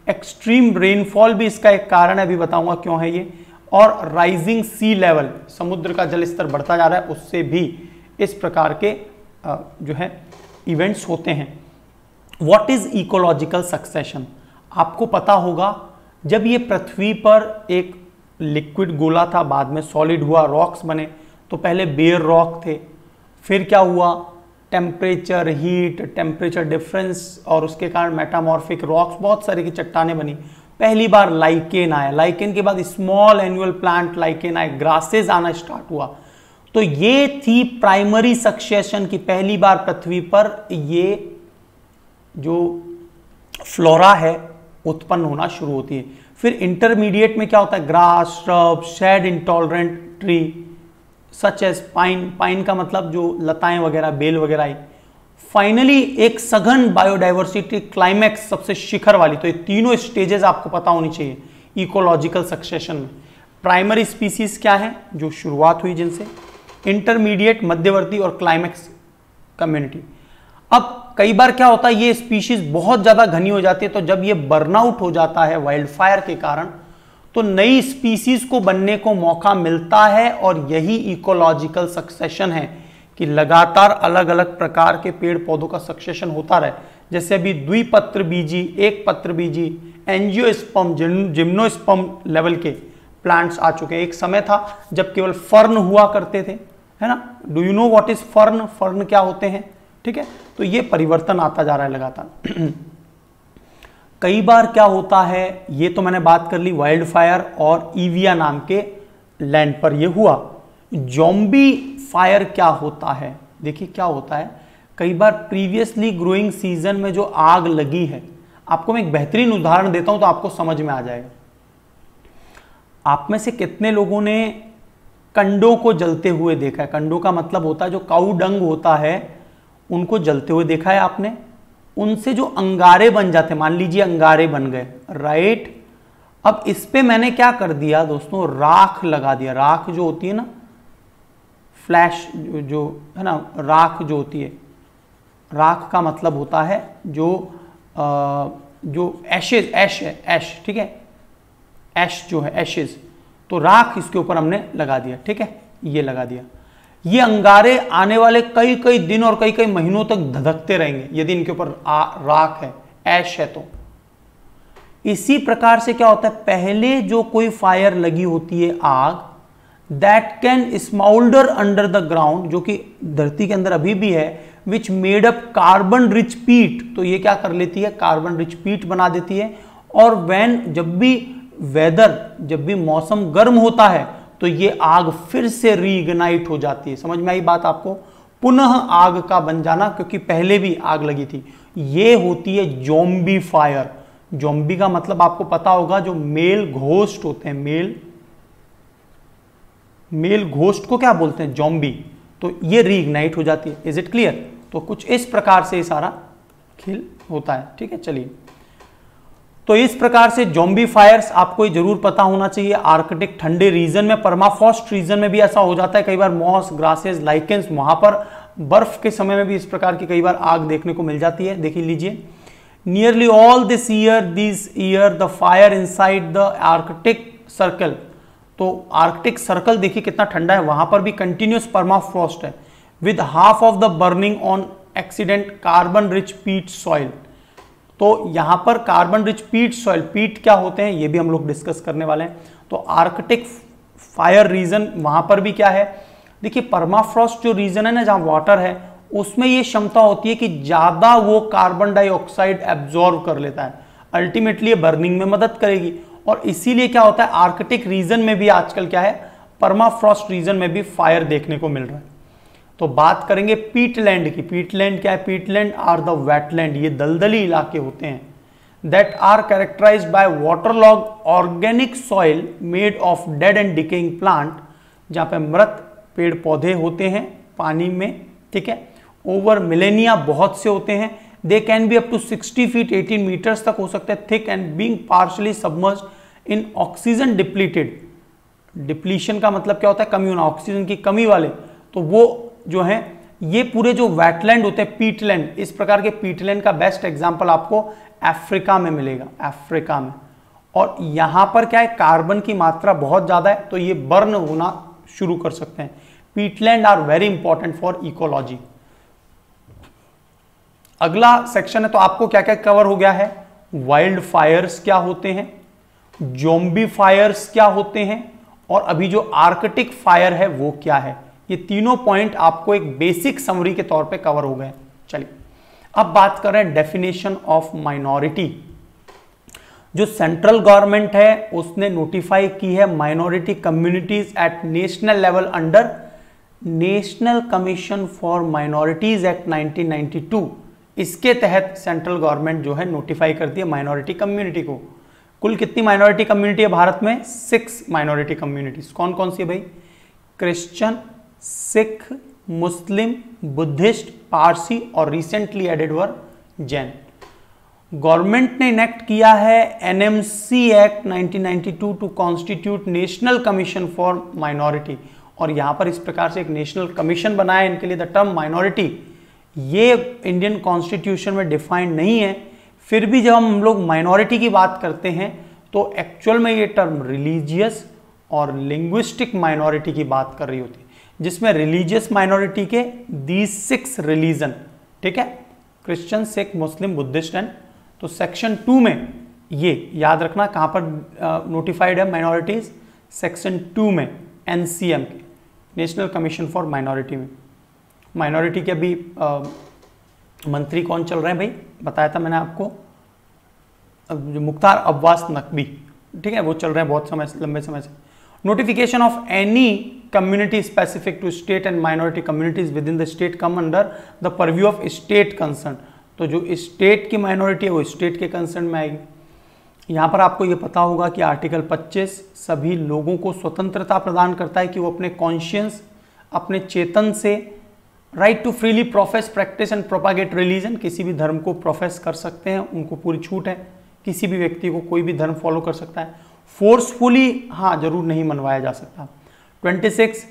एक्सट्रीम रेनफॉल भी इसका एक कारण है, अभी बताऊंगा क्यों है ये, और राइजिंग सी लेवल, समुद्र का जल स्तर बढ़ता जा रहा है, उससे भी इस प्रकार के जो है इवेंट्स होते हैं। What is ecological succession? आपको पता होगा जब ये पृथ्वी पर एक लिक्विड गोला था, बाद में सॉलिड हुआ, रॉक्स बने, तो पहले बेयर रॉक थे, फिर क्या हुआ, टेम्परेचर, हीट, टेम्परेचर डिफरेंस और उसके कारण मेटामॉर्फिक रॉक्स, बहुत सारी की चट्टानें बनी। पहली बार लाइकेन आया, लाइकेन के बाद स्मॉल एनुअल प्लांट, लाइकेन आए, ग्रासेस आना स्टार्ट हुआ। तो ये थी प्राइमरी सक्सेशन की पहली बार पृथ्वी पर ये जो फ्लोरा है उत्पन्न होना शुरू होती है। फिर इंटरमीडिएट में क्या होता है, grass, shrub, shade intolerant tree such as pine, pine का मतलब जो लताएं वगैरह, बेल वगैरह। फाइनली एक सघन बायोडाइवर्सिटी क्लाइमैक्स, सबसे शिखर वाली। तो ये तीनों स्टेजेस आपको पता होनी चाहिए इकोलॉजिकल सक्सेशन में। प्राइमरी स्पीसीज क्या है जो शुरुआत हुई जिनसे, इंटरमीडिएट, मध्यवर्ती और क्लाइमैक्स कम्युनिटी। अब कई बार क्या होता है, ये स्पीशीज बहुत ज़्यादा घनी हो जाती है, तो जब ये बर्नआउट हो जाता है वाइल्ड फायर के कारण, तो नई स्पीसीज को बनने को मौका मिलता है। और यही इकोलॉजिकल सक्सेशन है कि लगातार अलग अलग प्रकार के पेड़ पौधों का सक्सेशन होता रहे। जैसे अभी द्विपत्र बीजी, एक पत्र बीजी, एंजियोस्पर्म, जिम्नोस्पर्म लेवल के प्लांट्स आ चुके हैं। एक समय था जब केवल फर्न हुआ करते थे, है ना, do you know what is fern, fern क्या होते हैं, ठीक है। तो ये परिवर्तन आता जा रहा है लगातार। कई बार क्या होता है, ये तो मैंने बात कर ली वाइल्ड फायर और ईविया नाम के लैंड पर ये हुआ। जॉम्बी फायर क्या होता है, देखिए क्या होता है, कई बार प्रीवियसली ग्रोइंग सीजन में जो आग लगी है, आपको मैं एक बेहतरीन उदाहरण देता हूं तो आपको समझ में आ जाएगा। आप में से कितने लोगों ने कंडों को जलते हुए देखा है? कंडों का मतलब होता है जो काऊ डंग होता है, उनको जलते हुए देखा है आपने? उनसे जो अंगारे बन जाते, मान लीजिए अंगारे बन गए, राइट। अब इस पे मैंने क्या कर दिया दोस्तों, राख लगा दिया। राख जो होती है ना, फ्लैश जो है ना, राख जो होती है, राख का मतलब होता है जो आ, जो एशेज ऐश है ऐश ठीक है ऐश जो है एशेज तो राख इसके ऊपर हमने लगा दिया ठीक है ये लगा दिया। ये अंगारे आने वाले कई कई दिन और कई कई महीनों तक धधकते रहेंगे यदि इनके ऊपर राख है ऐश है तो। इसी प्रकार से क्या होता है पहले जो कोई फायर लगी होती है आग that can smoulder under the ground जो कि धरती के अंदर अभी भी है which made up carbon rich peat तो ये क्या कर लेती है कार्बन रिच पीट बना देती है। और वैन जब भी वेदर जब भी मौसम गर्म होता है तो ये आग फिर से रीइग्नाइट हो जाती है। समझ में आई बात आपको पुनः आग का बन जाना क्योंकि पहले भी आग लगी थी। ये होती है ज़ॉम्बी फायर। ज़ॉम्बी का मतलब आपको पता होगा जो मेल घोस्ट होते हैं मेल मेल घोस्ट को क्या बोलते हैं ज़ॉम्बी तो ये रीइग्नाइट हो जाती है। Is it clear. तो कुछ इस प्रकार से सारा खेल होता है ठीक है। चलिए तो इस प्रकार से ज़ॉम्बी फायर्स आपको ये जरूर पता होना चाहिए। आर्कटिक ठंडे रीजन में परमाफ्रॉस्ट रीजन में भी ऐसा हो जाता है कई बार मॉस ग्रासेस लाइकेंस वहां पर बर्फ के समय में भी इस प्रकार की कई बार आग देखने को मिल जाती है। देख लीजिए nearly all this year this year the fire inside the Arctic circle तो आर्कटिक सर्कल देखिए कितना ठंडा है वहां पर भी कंटिन्यूस परमाफ्रॉस्ट है with half of the burning on accident carbon rich peat soil तो यहां पर कार्बन रिच पीट सॉइल पीट क्या होते हैं ये भी हम लोग डिस्कस करने वाले हैं। तो आर्कटिक फायर रीजन वहां पर भी क्या है देखिए परमाफ्रॉस्ट जो रीजन है ना जहां वाटर है उसमें ये क्षमता होती है कि ज्यादा वो कार्बन डाइऑक्साइड एब्जॉर्व कर लेता है अल्टीमेटली ये बर्निंग में मदद करेगी और इसीलिए क्या होता है आर्कटिक रीजन में भी आजकल क्या है परमाफ्रॉस्ट रीजन में भी फायर देखने को मिल रहा है। तो बात करेंगे पीटलैंड की। पीटलैंड क्या है पीटलैंड आर द वेटलैंड ये दलदली इलाके होते हैं that are characterised by waterlog organic soil made of dead and decaying plant जहां पे मृत पेड़ पौधे होते हैं पानी में ठीक है। ओवर मिलेनिया बहुत से होते हैं they can be up to sixty feet eighteen metres तक हो सकते हैं thick and being partially submerged in oxygen depleted depletion का मतलब क्या होता है कमी होना ऑक्सीजन की कमी वाले तो वो जो है ये पूरे जो वेटलैंड होते हैं पीटलैंड इस प्रकार के पीटलैंड का बेस्ट एग्जाम्पल आपको अफ्रीका में मिलेगा अफ्रीका में। और यहां पर क्या है कार्बन की मात्रा बहुत ज्यादा है तो ये बर्न होना शुरू कर सकते हैं। Peatland are very important for ecology. अगला सेक्शन है तो आपको क्या क्या कवर हो गया है वाइल्ड फायर्स क्या होते हैं ज़ॉम्बी फायर्स क्या होते हैं और अभी जो आर्कटिक फायर है वो क्या है ये तीनों पॉइंट आपको एक बेसिक समरी के तौर पे कवर हो गए। चलिए अब बात कर रहे हैं डेफिनेशन ऑफ माइनॉरिटी। जो सेंट्रल गवर्नमेंट है उसने नोटिफाई की है minority communities at national level under national commission for minorities act nineteen ninety two. इसके तहत सेंट्रल गवर्नमेंट जो है नोटिफाई करती है माइनॉरिटी कम्युनिटी को। कुल कितनी माइनॉरिटी कम्युनिटी है भारत में सिक्स माइनॉरिटी कम्युनिटीज कौन कौन सी है भाई Christian Sikh Muslim Buddhist Parsi और recently added were Jain. Government ने इनेक्ट किया है NMC act nineteen ninety two to constitute national commission for minority और यहां पर इस प्रकार से एक नेशनल कमीशन बनाया इनके लिए। द टर्म माइनॉरिटी ये इंडियन कॉन्स्टिट्यूशन में डिफाइंड नहीं है फिर भी जब हम लोग माइनॉरिटी की बात करते हैं तो एक्चुअल में ये टर्म रिलीजियस और लिंग्विस्टिक माइनॉरिटी की बात कर रही होती है जिसमें रिलीजियस माइनॉरिटी के दीज सिक्स रिलीजन ठीक है Christian Sikh Muslim Buddhist and तो सेक्शन टू में ये याद रखना कहां पर नोटिफाइड है माइनॉरिटीज सेक्शन टू में एनसीएम के नेशनल कमीशन फॉर माइनॉरिटी में। माइनॉरिटी के अभी आ, मंत्री कौन चल रहे हैं भाई बताया था मैंने आपको जो मुख्तार अब्बास नकवी ठीक है वो चल रहे हैं बहुत समय लंबे समय से। Notification of any community specific to state and minority communities within the state come under the purview of state concern तो जो state की minority है वो state के concern में आएगी। यहाँ पर आपको ये पता होगा कि आर्टिकल पच्चीस सभी लोगों को स्वतंत्रता प्रदान करता है कि वो अपने कॉन्शियंस अपने चेतन से right to freely profess practice and propagate religion किसी भी धर्म को profess कर सकते हैं उनको पूरी छूट है किसी भी व्यक्ति को कोई भी धर्म follow कर सकता है forcefully हाँ जरूर नहीं मनवाया जा सकता। Twenty six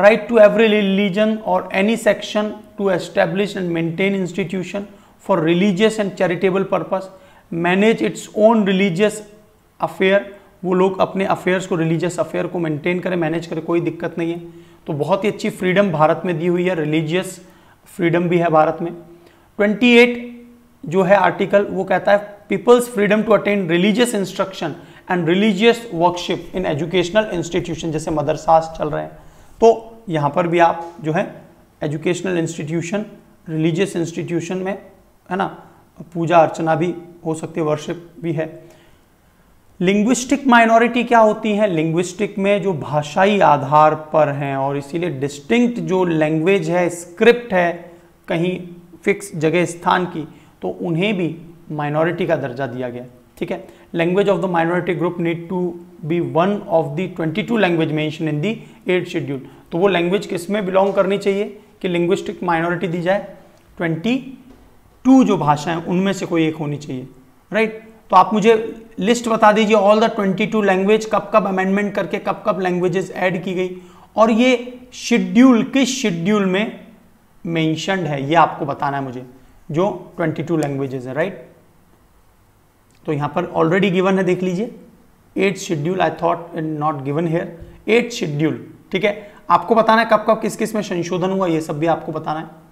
right to every religion or any section to establish and maintain institution for religious and charitable purpose manage its own religious affair, वो लोग अपने अफेयर्स को, रिलीजियस अफेयर को मेंटेन करें, मैनेज करें, कोई दिक्कत नहीं है। तो बहुत ही अच्छी फ्रीडम भारत में दी हुई है, रिलीजियस फ्रीडम भी है भारत में। अट्ठाईस जो है आर्टिकल वो कहता है peoples freedom to attend religious instruction and religious worship in educational institution, जैसे मदरसास चल रहे हैं तो यहाँ पर भी आप जो है एजुकेशनल इंस्टीट्यूशन, रिलीजियस इंस्टीट्यूशन में है ना पूजा अर्चना भी हो सकती है, वर्शिप भी है। लिंग्विस्टिक माइनॉरिटी क्या होती है? लिंग्विस्टिक में जो भाषाई आधार पर हैं और इसीलिए डिस्टिंक्ट जो लैंग्वेज है, स्क्रिप्ट है कहीं फिक्स जगह स्थान की, तो उन्हें भी माइनॉरिटी का दर्जा दिया गया। ठीक है, language of the minority group need to be one of the twenty two language mention in the eight schedule. तो वो लैंग्वेज किसमें बिलोंग करनी चाहिए कि लिंग्विस्टिक माइनॉरिटी दी जाए? ट्वेंटी टू जो भाषाएं उनमें से कोई एक होनी चाहिए, राइट right? तो आप मुझे लिस्ट बता दीजिए ऑल द बाईस लैंग्वेज, कब कब अमेंडमेंट करके कब कब लैंग्वेजेस ऐड की गई और ये शेड्यूल किस शेड्यूल में मेंशनड है, ये आपको बताना है मुझे, जो बाईस लैंग्वेजेस है, राइट right? तो यहाँ पर ऑलरेडी गिवन है, देख लीजिए eight schedule, I thought not given here, eight schedule. ठीक है, आपको बताना है कब कब किस किस में संशोधन हुआ, ये सब भी आपको बताना है।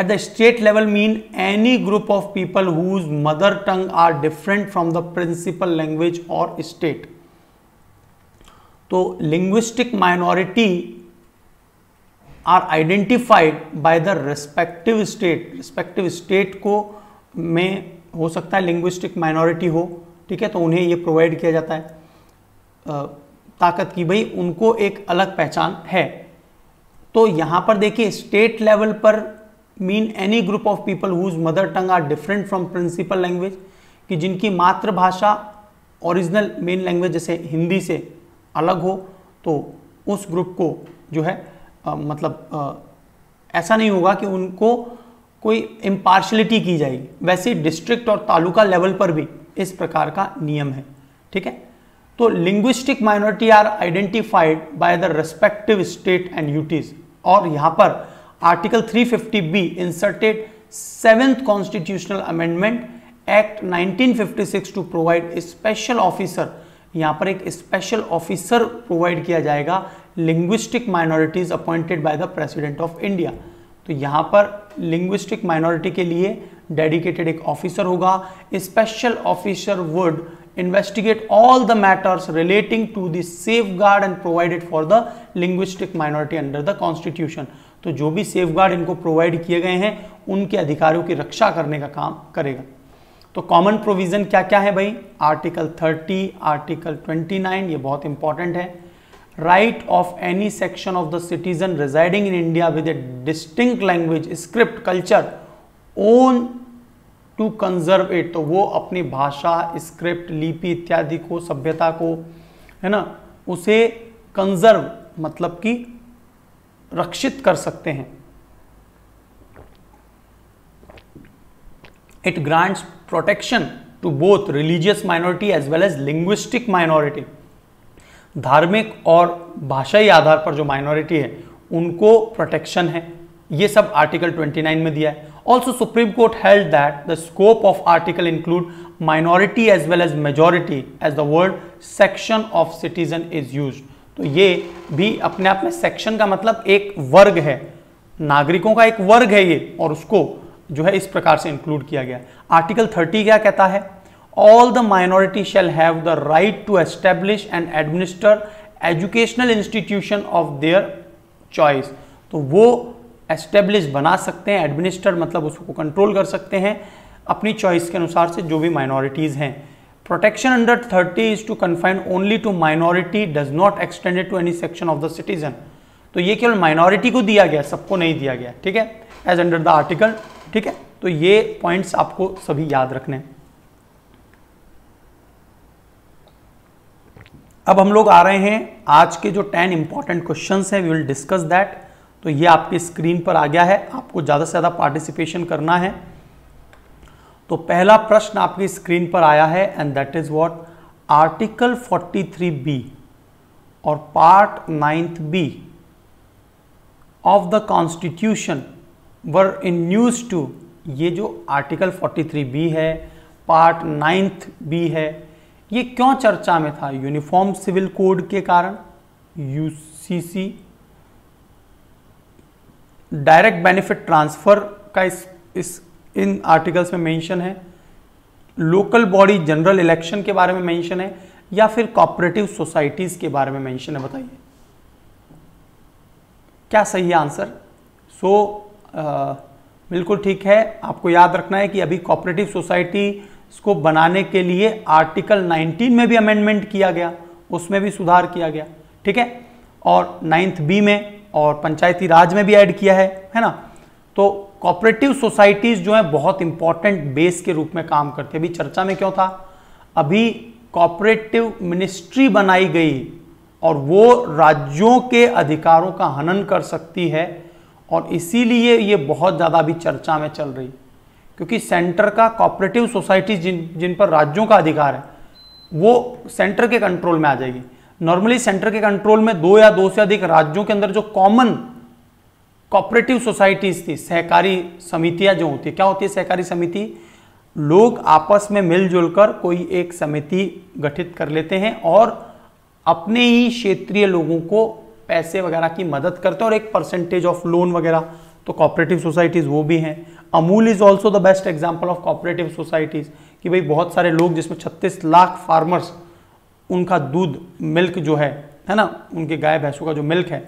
At the state level mean any group of people whose mother tongue are different from the principal language or state. So linguistic minority are identified by the respective state. Respective state को में हो सकता है linguistic minority हो, ठीक है, तो उन्हें ये provide किया जाता है ताकत की भाई उनको एक अलग पहचान है। तो यहाँ पर देखिए state level पर mean any group of people whose mother tongue are different from principal language, कि जिनकी मातृभाषा ओरिजिनल मेन लैंग्वेज जैसे हिंदी से अलग हो, तो उस ग्रुप को जो है आ, मतलब आ, ऐसा नहीं होगा कि उनको कोई इम्पार्शलिटी की जाएगी। वैसे डिस्ट्रिक्ट और तालुका लेवल पर भी इस प्रकार का नियम है। ठीक है, तो linguistic minority are identified by the respective state and UTs. और यहाँ पर article three fifty B inserted seventh constitutional amendment act nineteen fifty six to provide special officer, यहाँ पर एक स्पेशल ऑफिसर प्रोवाइड किया जाएगा linguistic minorities appointed by the president of India. तो यहाँ पर लिंग्विस्टिक माइनॉरिटी के लिए डेडिकेटेड एक ऑफिसर होगा। Special officer would investigate all the matters relating to the safeguard and provided for the linguistic minority under the constitution. तो जो भी सेफगार्ड इनको प्रोवाइड किए गए हैं उनके अधिकारों की रक्षा करने का काम करेगा। तो कॉमन प्रोविजन क्या क्या है भाई? Article thirty, article twenty nine, ये बहुत इंपॉर्टेंट है। Right of any section of the citizen residing in India with a distinct language, script, culture own to conserve it. तो वो अपनी भाषा, स्क्रिप्ट, लिपि इत्यादि को, सभ्यता को है ना, उसे कंजर्व मतलब कि रक्षित कर सकते हैं। It grants protection to both religious minority as well as linguistic minority. धार्मिक और भाषाई आधार पर जो माइनॉरिटी है उनको प्रोटेक्शन है, ये सब आर्टिकल ट्वेंटी नाइन में दिया है। Also supreme court held that the scope of article include minority as well as majority as the word section of citizen is use. तो ये भी अपने आप में, सेक्शन का मतलब एक वर्ग है, नागरिकों का एक वर्ग है ये, और उसको जो है इस प्रकार से इंक्लूड किया गया। आर्टिकल थर्टी क्या कहता है? All the minority shall have the right to establish and administer educational institution of their choice. तो वो एस्टेब्लिश बना सकते हैं, एडमिनिस्टर मतलब उसको कंट्रोल कर सकते हैं अपनी चॉइस के अनुसार से जो भी माइनॉरिटीज़ हैं। Protection under thirty is to confine only to minority, does not extend it to any section of the citizen. तो ये केवल माइनॉरिटी को दिया गया, सबको नहीं दिया गया। ठीक है, एज अंडर द आर्टिकल। ठीक है, तो ये पॉइंट्स आपको सभी याद रखने हैं। अब हम लोग आ रहे हैं आज के जो टेन इंपॉर्टेंट क्वेश्चंस हैं, वी विल डिस्कस दैट। तो ये आपके स्क्रीन पर आ गया है, आपको ज़्यादा से ज़्यादा पार्टिसिपेशन करना है। तो पहला प्रश्न आपकी स्क्रीन पर आया है and that is what? Article forty three B और part ninth B of the constitution were in news too, ये जो आर्टिकल फोर्टी थ्री बी है, पार्ट नाइन्थ भी है। ये क्यों चर्चा में था? यूनिफॉर्म सिविल कोड के कारण, यूसीसी, डायरेक्ट बेनिफिट ट्रांसफर का इस इस इन आर्टिकल्स में मेंशन है, लोकल बॉडी जनरल इलेक्शन के बारे में मेंशन है, या फिर कॉपरेटिव सोसाइटीज के बारे में मेंशन है। बताइए क्या सही है आंसर? सो बिल्कुल ठीक है, आपको याद रखना है कि अभी कॉपरेटिव सोसाइटी को बनाने के लिए आर्टिकल नाइनटीन में भी अमेंडमेंट किया गया, उसमें भी सुधार किया गया, ठीक है, और नाइन्थ बी में और पंचायती राज में भी ऐड किया है, है ना। तो कॉपरेटिव सोसाइटीज़ जो है बहुत इंपॉर्टेंट बेस के रूप में काम करती है। अभी चर्चा में क्यों था? अभी कॉपरेटिव मिनिस्ट्री बनाई गई और वो राज्यों के अधिकारों का हनन कर सकती है, और इसीलिए ये बहुत ज़्यादा अभी चर्चा में चल रही, क्योंकि सेंटर का कॉपरेटिव सोसाइटी जिन जिन पर राज्यों का अधिकार है वो सेंटर के कंट्रोल में आ जाएगी। नॉर्मली सेंटर के कंट्रोल में दो या दो से अधिक राज्यों के अंदर जो कॉमन कॉपरेटिव सोसाइटीज थी, सहकारी समितियां जो होती है, क्या होती है सहकारी समिति? लोग आपस में मिलजुल कर कोई एक समिति गठित कर लेते हैं और अपने ही क्षेत्रीय लोगों को पैसे वगैरह की मदद करते हैं और एक परसेंटेज ऑफ लोन वगैरह। तो कॉपरेटिव सोसाइटीज़ वो भी हैं। Amul is also the best example of cooperative societies कि भाई बहुत सारे लोग, जिसमें छत्तीस लाख फार्मर्स, उनका दूध मिल्क जो है है ना, उनके गाय भैंसों का जो मिल्क है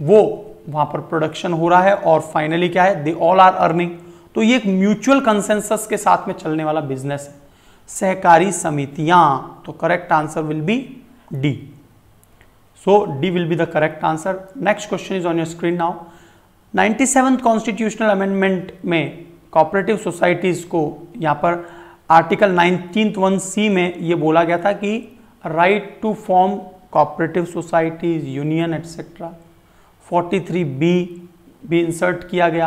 वो वहाँ पर प्रोडक्शन हो रहा है और फाइनली क्या है, दे ऑल आर अर्निंग। तो ये एक म्यूचुअल कंसेंसस के साथ में चलने वाला बिजनेस है सहकारी समितियाँ। तो correct answer will be D. So D will be the correct answer. Next question is on your screen now. Ninety seventh constitutional amendment में कॉपरेटिव सोसाइटीज़ को यहाँ पर आर्टिकल नाइनटीन वन सी में ये बोला गया था कि right to form cooperative societies, union etcetera. Forty three B भी इंसर्ट किया गया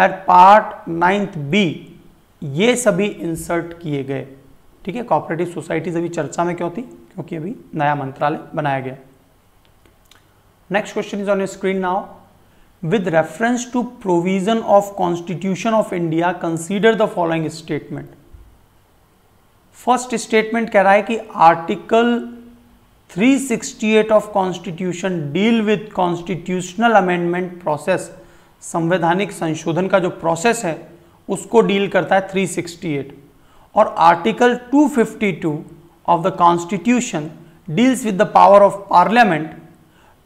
एट पार्ट नाइन्थ बी, ये सभी इंसर्ट किए गए, ठीक है। कॉपरेटिव सोसाइटीज अभी चर्चा में क्यों थी? क्योंकि अभी नया मंत्रालय बनाया गया। Next question is on your screen now. With reference to provision of constitution of India consider the following statement. First statement कह रहा है कि article three sixty eight of constitution deal with constitutional amendment process. संवैधानिक संशोधन का जो प्रोसेस है उसको डील करता है थ्री सिक्सटी एट, और article two fifty two of the constitution deals with the power of parliament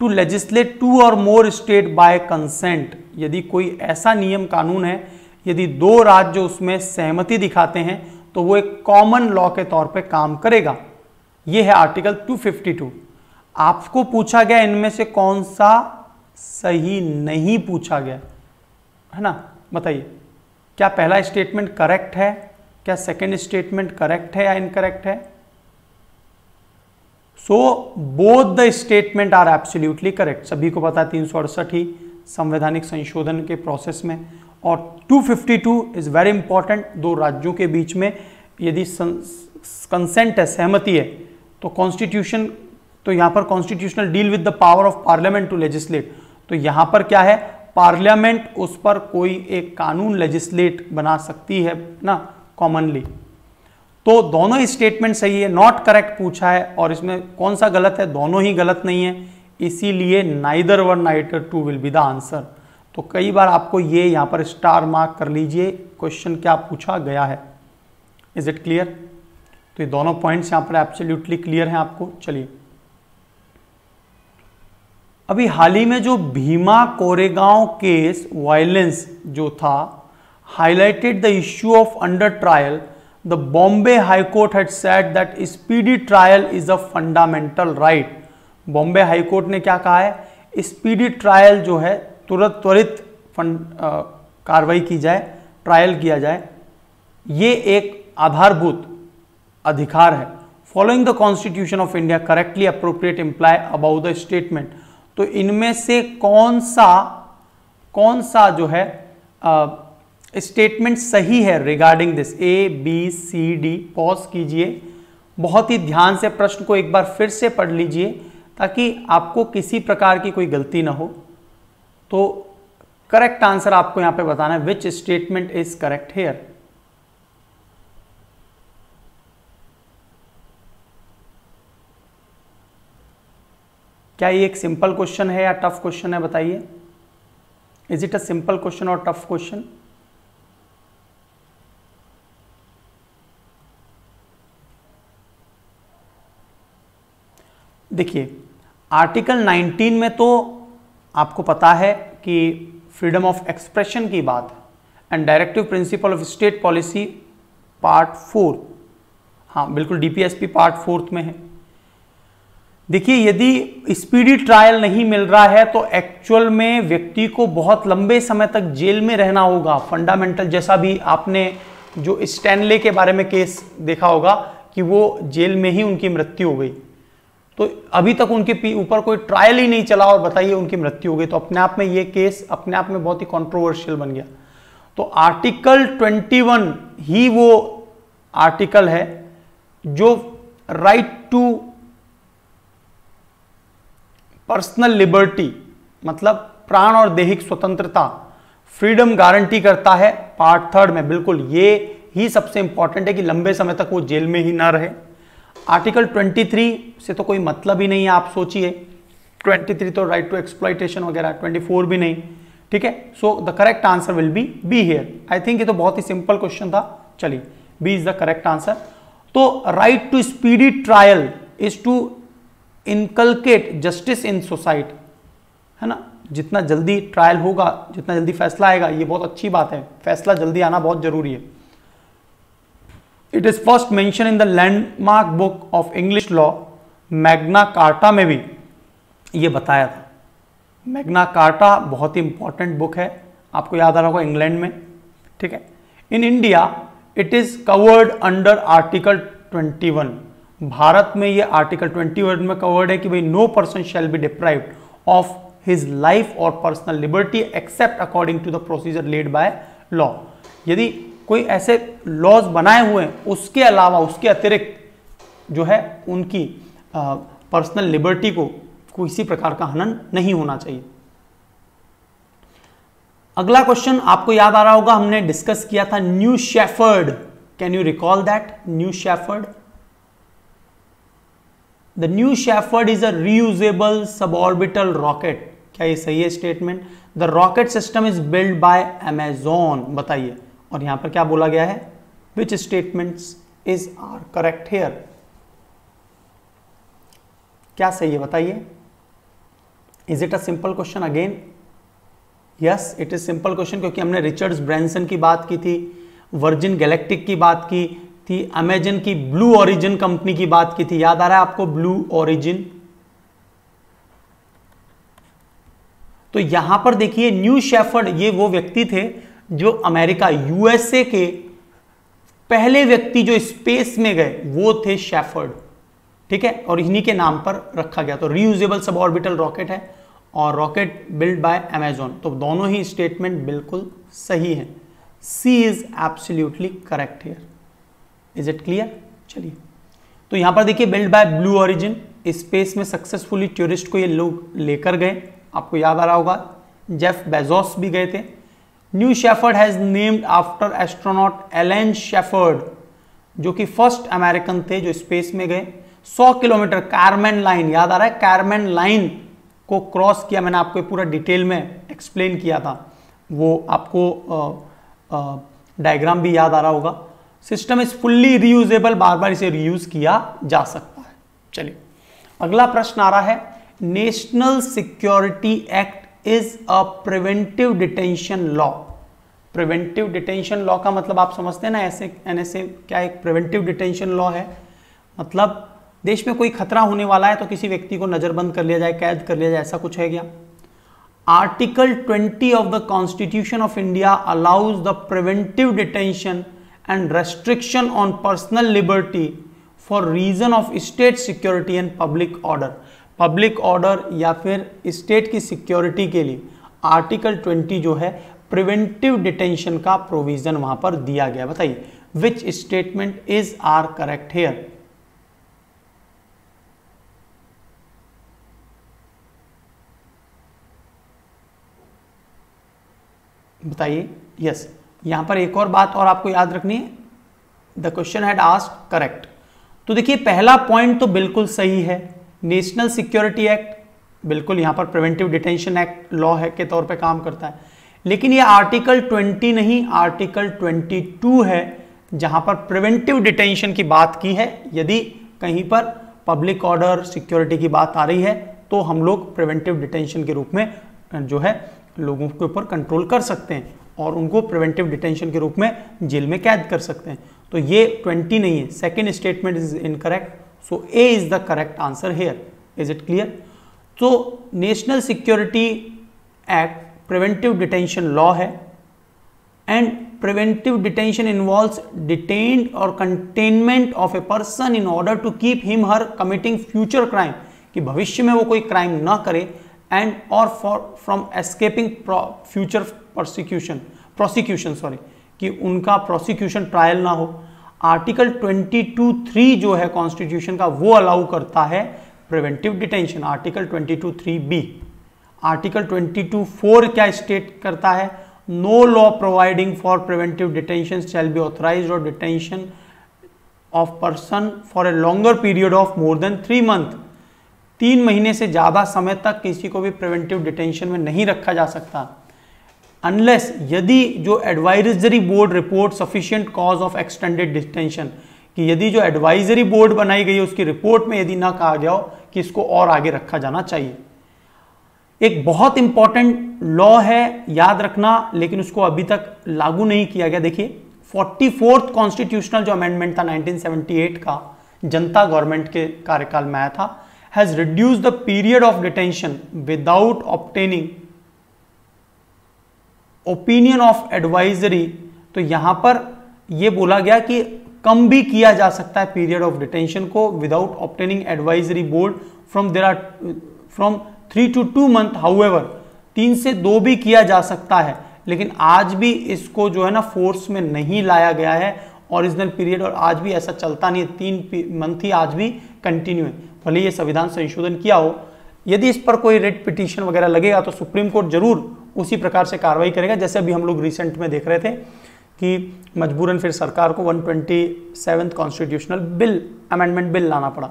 to legislate two और मोर स्टेट बाय कंसेंट। यदि कोई ऐसा नियम कानून है, यदि दो राज्य उसमें सहमति दिखाते हैं तो वो एक कॉमन लॉ के तौर पे काम करेगा। ये है आर्टिकल टू फिफ्टी टू। आपको पूछा गया इनमें से कौन सा सही नहीं पूछा गया, है ना। बताइए क्या पहला स्टेटमेंट करेक्ट है, क्या सेकंड स्टेटमेंट करेक्ट है या इनकरेक्ट है? So both the statement are absolutely correct. सभी को पता है तीन सौ अड़सठ ही संवैधानिक संशोधन के प्रोसेस में, और two fifty two is very important. दो राज्यों के बीच में यदि कंसेंट है, सहमति है, तो कॉन्स्टिट्यूशन तो यहाँ पर constitutional deal with the power of parliament to legislate. तो यहाँ पर क्या है, पार्लियामेंट उस पर कोई एक कानून लेजिस्लेट बना सकती है ना कॉमनली। तो दोनों ही स्टेटमेंट सही है, नॉट करेक्ट पूछा है, और इसमें कौन सा गलत है? दोनों ही गलत नहीं है, इसीलिए neither one neither two will be the answer. तो कई बार आपको ये यहाँ पर स्टार मार्क कर लीजिए, क्वेश्चन क्या पूछा गया है। Is it clear? तो ये दोनों पॉइंट्स यहाँ पर एब्सोल्युटली क्लियर हैं आपको। चलिए, अभी हाल ही में जो भीमा कोरेगांव केस वायलेंस जो था, highlighted the issue of under trial. The Bombay High Court had said that speedy trial is a fundamental right. Bombay High Court ने क्या कहा है, स्पीडी ट्रायल जो है, तुरंत त्वरित कार्रवाई की जाए, ट्रायल किया जाए, ये एक आधारभूत अधिकार है। Following the constitution of India correctly appropriate imply about the statement. तो इनमें से कौन सा कौन सा जो है स्टेटमेंट सही है regarding this? A, B, C, D. Pause कीजिए, बहुत ही ध्यान से प्रश्न को एक बार फिर से पढ़ लीजिए ताकि आपको किसी प्रकार की कोई गलती ना हो। तो करेक्ट आंसर आपको यहां पे बताना है, which statement is correct here. क्या ये एक सिंपल क्वेश्चन है या टफ क्वेश्चन है, बताइए. Is it a simple question और टफ क्वेश्चन? देखिए आर्टिकल नाइनटीन में तो आपको पता है कि फ्रीडम ऑफ एक्सप्रेशन की बात है, and directive principle of state policy part four, हाँ बिल्कुल डीपीएसपी पार्ट फोर्थ में है. देखिए यदि स्पीडी ट्रायल नहीं मिल रहा है तो एक्चुअल में व्यक्ति को बहुत लंबे समय तक जेल में रहना होगा. फंडामेंटल, जैसा भी आपने जो स्टैनले के बारे में केस देखा होगा कि वो जेल में ही उनकी मृत्यु हो गई, तो अभी तक उनके ऊपर कोई ट्रायल ही नहीं चला और बताइए उनकी मृत्यु हो गई, तो अपने आप में ये केस अपने आप में बहुत ही कॉन्ट्रोवर्शियल बन गया. तो आर्टिकल इक्कीस ही वो आर्टिकल है जो राइट टू पर्सनल लिबर्टी, मतलब प्राण और दैहिक स्वतंत्रता, फ्रीडम गारंटी करता है पार्ट थर्ड में. बिल्कुल ये ही सबसे इंपॉर्टेंट है कि लंबे समय तक वो जेल में ही ना रहे. आर्टिकल तेईस से तो कोई मतलब ही नहीं है, आप सोचिए. तेईस तो राइट टू एक्सप्लॉइटेशन वगैरह, चौबीस भी नहीं, ठीक है. So the correct answer will be B here. I think ये तो बहुत ही सिंपल क्वेश्चन था, चलिए B is the correct answer. तो right to speedy trial is to inculcate justice in society, है ना. जितना जल्दी ट्रायल होगा, जितना जल्दी फैसला आएगा, ये बहुत अच्छी बात है. फैसला जल्दी आना बहुत जरूरी है. It is first mention in the landmark book of English law, मैग्ना कार्टा में भी ये बताया था. मैग्ना कार्टा बहुत ही इंपॉर्टेंट बुक है, आपको याद आ रहा होगा, इंग्लैंड में, ठीक है. In India it is covered under article इक्कीस. भारत में ये आर्टिकल इक्कीस में कवर्ड है कि भाई no person shall be deprived of his life और personal liberty except according to the procedure laid by law. यदि कोई ऐसे लॉज बनाए हुए हैं उसके अलावा, उसके अतिरिक्त जो है उनकी पर्सनल लिबर्टी को किसी प्रकार का हनन नहीं होना चाहिए. अगला क्वेश्चन आपको याद आ रहा होगा, हमने डिस्कस किया था New Shepard. Can you recall that New Shepard? The New Shepard is a reusable suborbital rocket. क्या ये सही है statement? The rocket system is build by Amazon. बताइए, और यहां पर क्या बोला गया है, which statements is are correct here? क्या सही है बताइए. Is it a simple question again? Yes it is simple question, क्योंकि हमने रिचर्ड्स ब्रांसन की बात की थी, वर्जिन गैलेक्टिक की बात की थी, अमेजन की ब्लू ऑरिजिन कंपनी की बात की थी. याद आ रहा है आपको ब्लू ऑरिजिन? तो यहां पर देखिए न्यू शेफर्ड ये वो व्यक्ति थे जो अमेरिका यूएसए के पहले व्यक्ति जो स्पेस में गए वो थे शेफर्ड, ठीक है. और इन्हीं के नाम पर रखा गया. तो रीयूजेबल सबऑर्बिटल रॉकेट है और रॉकेट बिल्ड बाय अमेजॉन, तो दोनों ही स्टेटमेंट बिल्कुल सही है. C is absolutely correct here. Is it clear? चलिए, तो यहां पर देखिए build by Blue Origin, space में सक्सेसफुली टूरिस्ट को ये लोग लेकर गए. आपको याद आ रहा होगा जेफ बेजोस भी गए थे. New Shepard has named after astronaut Alan Shepard, जो कि फर्स्ट अमेरिकन थे जो स्पेस में गए. सौ किलोमीटर कारमेन लाइन, याद आ रहा है, कारमेन लाइन को क्रॉस किया. मैंने आपको पूरा डिटेल में एक्सप्लेन किया था, वो आपको डायग्राम भी याद आ रहा होगा. सिस्टम इज फुल्ली रीयूजेबल, बार बार इसे रीयूज किया जा सकता है. चलिए अगला प्रश्न आ रहा है, national security act is a preventive detention law. Preventive detention law का मतलब आप समझते हैं ना, ऐसे एनएसए क्या एक प्रिवेंटिव डिटेंशन लॉ है, मतलब देश में कोई खतरा होने वाला है तो किसी व्यक्ति को नजरबंद कर लिया जाए, कैद कर लिया जाए, ऐसा कुछ है क्या? आर्टिकल बीस of the constitution of India allows the preventive detention and restriction on personal liberty for reason of state security and public order. Public order या फिर स्टेट की सिक्योरिटी के लिए आर्टिकल बीस जो है प्रिवेंटिव डिटेंशन का प्रोविजन वहां पर दिया गया. बताइए which statement is are correct here? बताइए. यस, यहां पर एक और बात और आपको याद रखनी है, the question had asked correct. तो देखिए पहला पॉइंट तो बिल्कुल सही है, नेशनल सिक्योरिटी एक्ट बिल्कुल यहाँ पर प्रिवेंटिव डिटेंशन एक्ट लॉ है के तौर पे काम करता है, लेकिन ये आर्टिकल ट्वेंटी नहीं आर्टिकल बाईस है जहाँ पर प्रिवेंटिव डिटेंशन की बात की है। यदि कहीं पर पब्लिक ऑर्डर सिक्योरिटी की बात आ रही है तो हम लोग प्रिवेंटिव डिटेंशन के रूप में जो है लोगों के ऊपर कंट्रोल कर सकते हैं और उनको प्रिवेंटिव डिटेंशन के रूप में जेल में कैद कर सकते हैं। तो ये ट्वेंटी नहीं है। Second statement is incorrect, so A is the correct answer here. Is it clear? तो national security act preventive detention law है and preventive detention involves detained और containment of a person in order to keep him her committing future crime, कि भविष्य में वो कोई क्राइम ना करे, एंड और for from escaping future prosecution prosecution sorry कि उनका प्रोसिक्यूशन ट्रायल ना हो। आर्टिकल बाईस बी जो है कॉन्स्टिट्यूशन का वो अलाउ करता है प्रिवेंटिव डिटेंशन, आर्टिकल बाईस बी। आर्टिकल बाईस बी क्या स्टेट करता है? No law providing for preventive detention shall be authorised और detention of person for a longer period of more than three month, तीन महीने से ज़्यादा समय तक किसी को भी प्रिवेंटिव डिटेंशन में नहीं रखा जा सकता अनलेस, यदि जो advisory board report sufficient cause of extended detention, कि यदि जो एडवाइजरी बोर्ड बनाई गई है उसकी रिपोर्ट में यदि ना कहा गया हो कि इसको और आगे रखा जाना चाहिए। एक बहुत इंपॉर्टेंट लॉ है याद रखना, लेकिन उसको अभी तक लागू नहीं किया गया। देखिए चौवालीसवां कॉन्स्टिट्यूशनल जो अमेंडमेंट था नाइनटीन सेवेंटी एट का, जनता गवर्नमेंट के कार्यकाल में आया था, has reduce the period of detention without obtaining opinion of advisory. तो यहां पर यह बोला गया कि कम भी किया जा सकता है पीरियड ऑफ डिटेंशन को without obtaining advisory board from there are from three to two month however, तीन से दो भी किया जा सकता है, लेकिन आज भी इसको जो है ना फोर्स में नहीं लाया गया है ओरिजिनल पीरियड, और आज भी ऐसा चलता नहीं है, तीन मंथ ही आज भी कंटिन्यू है, भले ये संविधान संशोधन किया हो। यदि इस पर कोई रिट पिटीशन वगैरह लगेगा तो सुप्रीम कोर्ट जरूर उसी प्रकार से कार्रवाई करेगा, जैसे अभी हम लोग रिसेंट में देख रहे थे कि मजबूरन फिर सरकार को one twenty seventh constitutional bill amendment bill लाना पड़ा।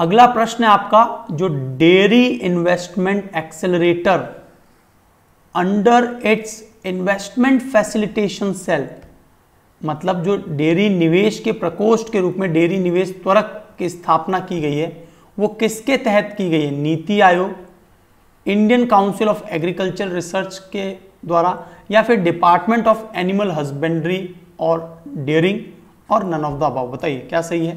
अगला प्रश्न है आपका जो dairy investment accelerator under its investment facilitation cell, मतलब जो डेयरी निवेश के प्रकोष्ठ के रूप में डेयरी निवेश त्वरक की स्थापना की गई है, वो किसके तहत की गई है? NITI Aayog, Indian council of agriculture research के द्वारा, या फिर डिपार्टमेंट ऑफ एनिमल हस्बेंड्री और डेयरिंग, और नन ऑफ द अबव। बताइए क्या सही है?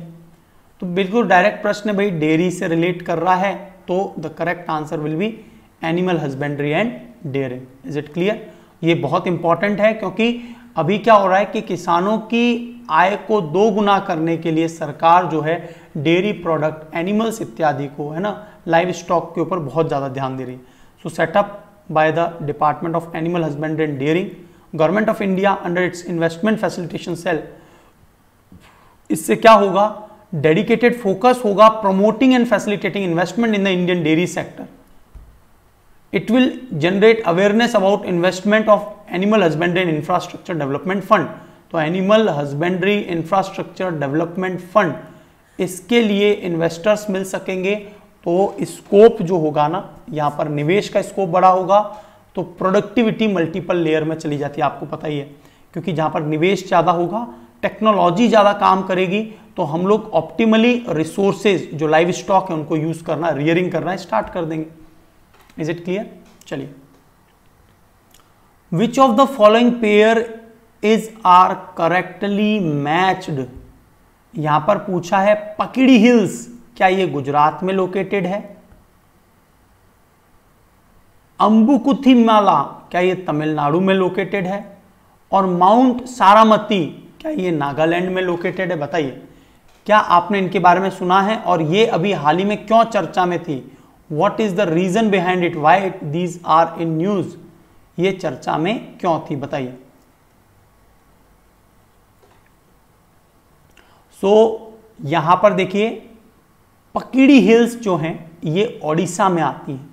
तो बिल्कुल डायरेक्ट प्रश्न है भाई, डेयरी से रिलेट कर रहा है तो the correct answer will be animal husbandry and dairying. Is it clear? ये बहुत इंपॉर्टेंट है क्योंकि अभी क्या हो रहा है कि किसानों की आय को दो गुना करने के लिए सरकार जो है डेयरी प्रोडक्ट एनिमल्स इत्यादि को है ना लाइव स्टॉक के ऊपर बहुत ज़्यादा ध्यान दे रही है। So setup by the department of animal husbandry and dairying government of India under its investment facilitation cell, इससे क्या होगा? डेडिकेटेड फोकस होगा promoting and facilitating investment in the Indian dairy sector, it will generate awareness about investment of animal husbandry and infrastructure development fund. तो animal husbandry infrastructure development fund, इसके लिए इन्वेस्टर्स मिल सकेंगे, तो स्कोप जो होगा ना यहाँ पर निवेश का स्कोप बड़ा होगा, तो प्रोडक्टिविटी मल्टीपल लेयर में चली जाती है, आपको पता ही है, क्योंकि जहाँ पर निवेश ज़्यादा होगा टेक्नोलॉजी ज़्यादा काम करेगी तो हम लोग ऑप्टिमली रिसोर्सेज जो लाइव स्टॉक है उनको यूज़ करना रियरिंग करना स्टार्ट कर देंगे। Is it clear? चलिए, which of the following pair is are correctly matched, यहाँ पर पूछा है पकड़ी हिल्स, क्या ये गुजरात में लोकेटेड है? अंबुकुथी माला, क्या ये तमिलनाडु में लोकेटेड है? और माउंट सारामती, क्या ये नागालैंड में लोकेटेड है? बताइए क्या आपने इनके बारे में सुना है और ये अभी हाल ही में क्यों चर्चा में थी? What is the reason behind it, why these are in news, ये चर्चा में क्यों थी? बताइए। सो so, यहां पर देखिए पकड़ी हिल्स जो हैं ये ओडिशा में आती हैं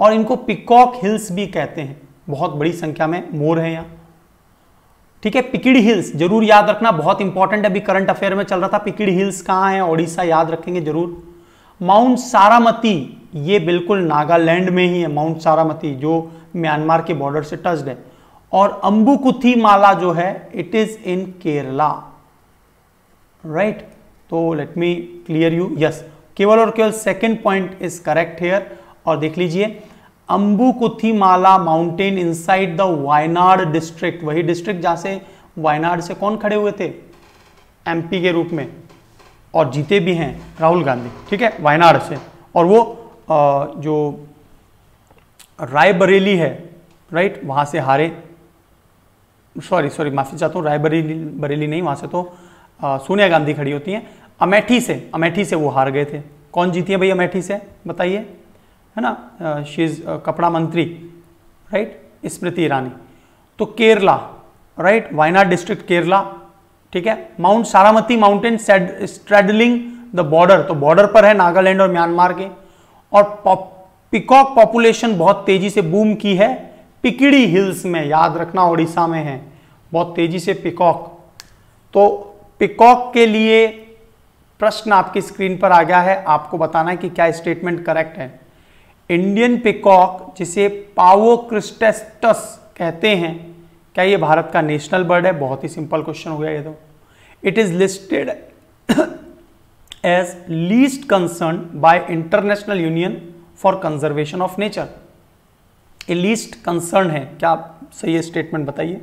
और इनको पिकॉक हिल्स भी कहते हैं, बहुत बड़ी संख्या में मोर है यहाँ, ठीक है। पिकड़ी हिल्स जरूर याद रखना, बहुत इंपॉर्टेंट है, अभी करंट अफेयर में चल रहा था। पिकड़ी हिल्स कहाँ है? ओडिशा, याद रखेंगे जरूर। माउंट सारामती, ये बिल्कुल नागालैंड में ही है माउंट सारामती जो म्यांमार के बॉर्डर से टच्ड है, और अम्बुकुथी माला जो है it is in Kerala, right. तो let me clear you, yes, केवल और केवल second point is correct here. और देख लीजिए Ambukuthi Mala mountain inside the Wayanad district, वही डिस्ट्रिक्ट जहां से वायनाड से कौन खड़े हुए थे एमपी के रूप में और जीते भी हैं राहुल गांधी, ठीक है, वायनाड से। और वो आ, जो रायबरेली है, राइट, वहां से हारे, सॉरी सॉरी माफी चाहता हूँ, रायबरेली बरेली नहीं, वहां से तो आ, सोनिया गांधी खड़ी होती हैं। अमेठी से, अमेठी से वो हार गए थे। कौन जीती है भाई अमेठी से बताइए, है ना, शी इज कपड़ा मंत्री, राइट, स्मृति ईरानी। तो केरला, राइट, वायनाड डिस्ट्रिक्ट केरला, ठीक है। Mount Saramati mountain straddling the border, तो बॉर्डर पर है नागालैंड और म्यांमार के। और पिकॉक पॉपुलेशन बहुत तेजी से बूम की है पिकिडी हिल्स में, याद रखना ओडिशा में है बहुत तेजी से पिकॉक। तो पिकॉक के लिए प्रश्न आपकी स्क्रीन पर आ गया है, आपको बताना है कि क्या स्टेटमेंट करेक्ट है। इंडियन पिकॉक जिसे पावो क्रिस्टेस्टस कहते हैं, क्या ये भारत का नेशनल बर्ड है? बहुत ही सिंपल क्वेश्चन हो गया ये तो। It is listed as least concern by international union for conservation of nature, ये लीस्ट कंसर्न है। क्या आप सही स्टेटमेंट बताइए?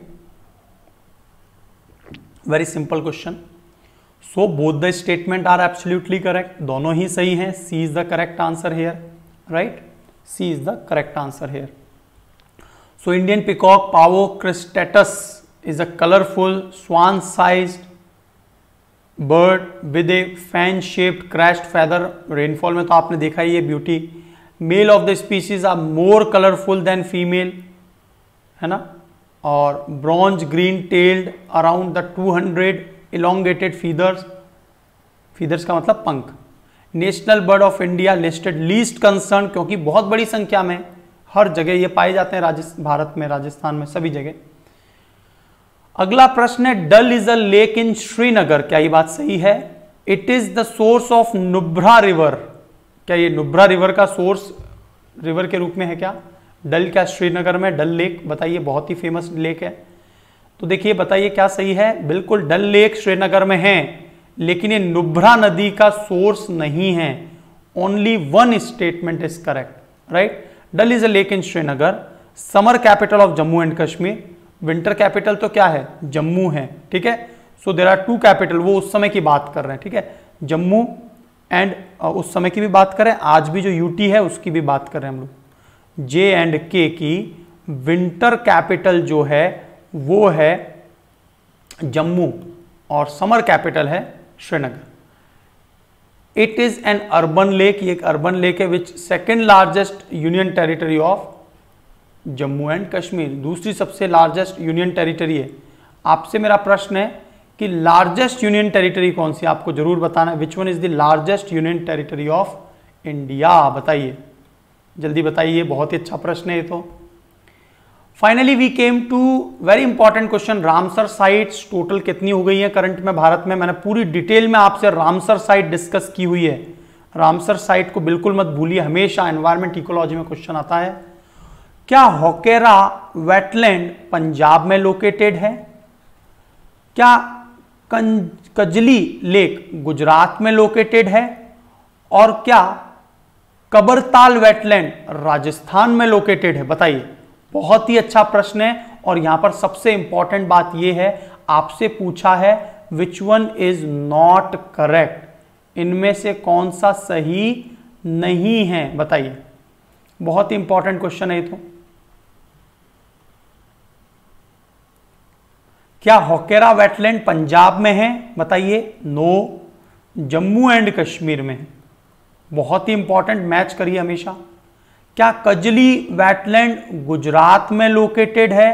Very simple question. So both the statement are absolutely correct, दोनों ही सही हैं। C is the correct answer here, right, C is the correct answer here. So Indian peacock Pavo cristatus is a colorful swan-sized bird with a fan-shaped crest feather. Rainfall में तो आपने देखा ही है beauty. Male of the species are more colorful than female, है ना? और bronze green-tailed around the two hundred elongated feathers. Feathers का मतलब पंख. National bird of India listed least concern क्योंकि बहुत बड़ी संख्या में हर जगह ये पाए जाते हैं, राजस्थान, भारत में, राजस्थान में, सभी जगह। अगला प्रश्न है Dal is a lake in श्रीनगर, क्या ये बात सही है? It is the source of नुब्रा river, क्या ये नुब्रा रिवर का सोर्स रिवर के रूप में है क्या? डल क्या श्रीनगर में डल लेक बताइए, बहुत ही फेमस लेक है। तो देखिए बताइए क्या सही है? बिल्कुल डल लेक श्रीनगर में है, लेकिन ये नुब्रा नदी का सोर्स नहीं है। Only one statement is correct, right. Dal is a lake in श्रीनगर, summer capital of Jammu and Kashmir, winter capital तो क्या है? जम्मू है, ठीक है। So there are two capital, वो उस समय की बात कर रहे हैं, ठीक है, जम्मू एंड उस समय की भी बात कर रहे हैं, आज भी जो यूटी है उसकी भी बात कर रहे हैं हम लोग। जे एंड के की विंटर कैपिटल जो है वो है जम्मू और समर कैपिटल है श्रीनगर। It is an urban lake, ये एक अर्बन लेक है, which second largest union territory of Jammu and Kashmir, दूसरी सबसे लार्जेस्ट यूनियन टेरिटरी है। आपसे मेरा प्रश्न है कि लार्जेस्ट यूनियन टेरिटरी कौन सी, आपको जरूर बताना है। Which one is the largest union territory of India, बताइए, जल्दी बताइए, बहुत ही अच्छा प्रश्न है ये तो। Finally we came to very important question, Ramsar sites total कितनी हो गई है करंट में भारत में? मैंने पूरी डिटेल में आपसे रामसर साइट डिस्कस की हुई है, रामसर साइट को बिल्कुल मत भूलिए, हमेशा एनवायरमेंट इकोलॉजी में क्वेश्चन आता है। क्या होकेरा वेटलैंड पंजाब में लोकेटेड है? क्या कजली लेक गुजरात में लोकेटेड है? और क्या कबरताल वेटलैंड राजस्थान में लोकेटेड है? बताइए, बहुत ही अच्छा प्रश्न है। और यहां पर सबसे इंपॉर्टेंट बात यह है, आपसे पूछा है which one is not correct, इनमें से कौन सा सही नहीं है, बताइए, बहुत ही इंपॉर्टेंट क्वेश्चन है ये तो। क्या होकेरा वेटलैंड पंजाब में है? बताइए, नो, जम्मू एंड कश्मीर में है, बहुत ही इंपॉर्टेंट, मैच करिए हमेशा। क्या कजली वेटलैंड गुजरात में लोकेटेड है?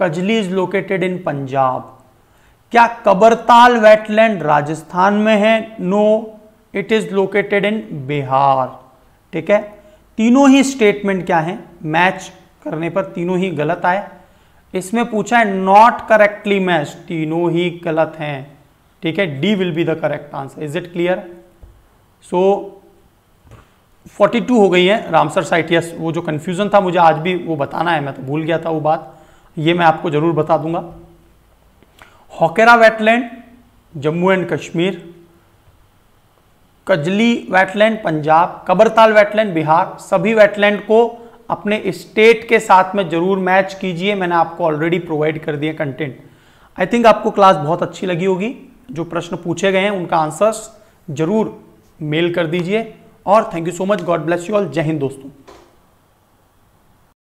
कजली is located in Punjab. क्या कबरताल वेटलैंड राजस्थान में है? No, it is located in Bihar, ठीक है। तीनों ही स्टेटमेंट क्या हैं, मैच करने पर तीनों ही गलत आए। इसमें पूछा है नॉट करेक्टली मैच, तीनों ही गलत हैं, ठीक है। D will be the correct answer, is it clear? So बयालीस हो गई हैं रामसर साइट। यस, वो जो कन्फ्यूज़न था मुझे आज भी वो बताना है, मैं तो भूल गया था वो बात, ये मैं आपको ज़रूर बता दूंगा। Hokera wetland Jammu and Kashmir, कजली wetland Punjab, कबरताल wetland Bihar, सभी वेटलैंड को अपने स्टेट के साथ में ज़रूर मैच कीजिए। मैंने आपको ऑलरेडी प्रोवाइड कर दिए कंटेंट। आई थिंक आपको क्लास बहुत अच्छी लगी होगी। जो प्रश्न पूछे गए हैं उनका आंसर्स ज़रूर मेल कर दीजिए। और thank you so much, God bless you all, जय हिंद दोस्तों।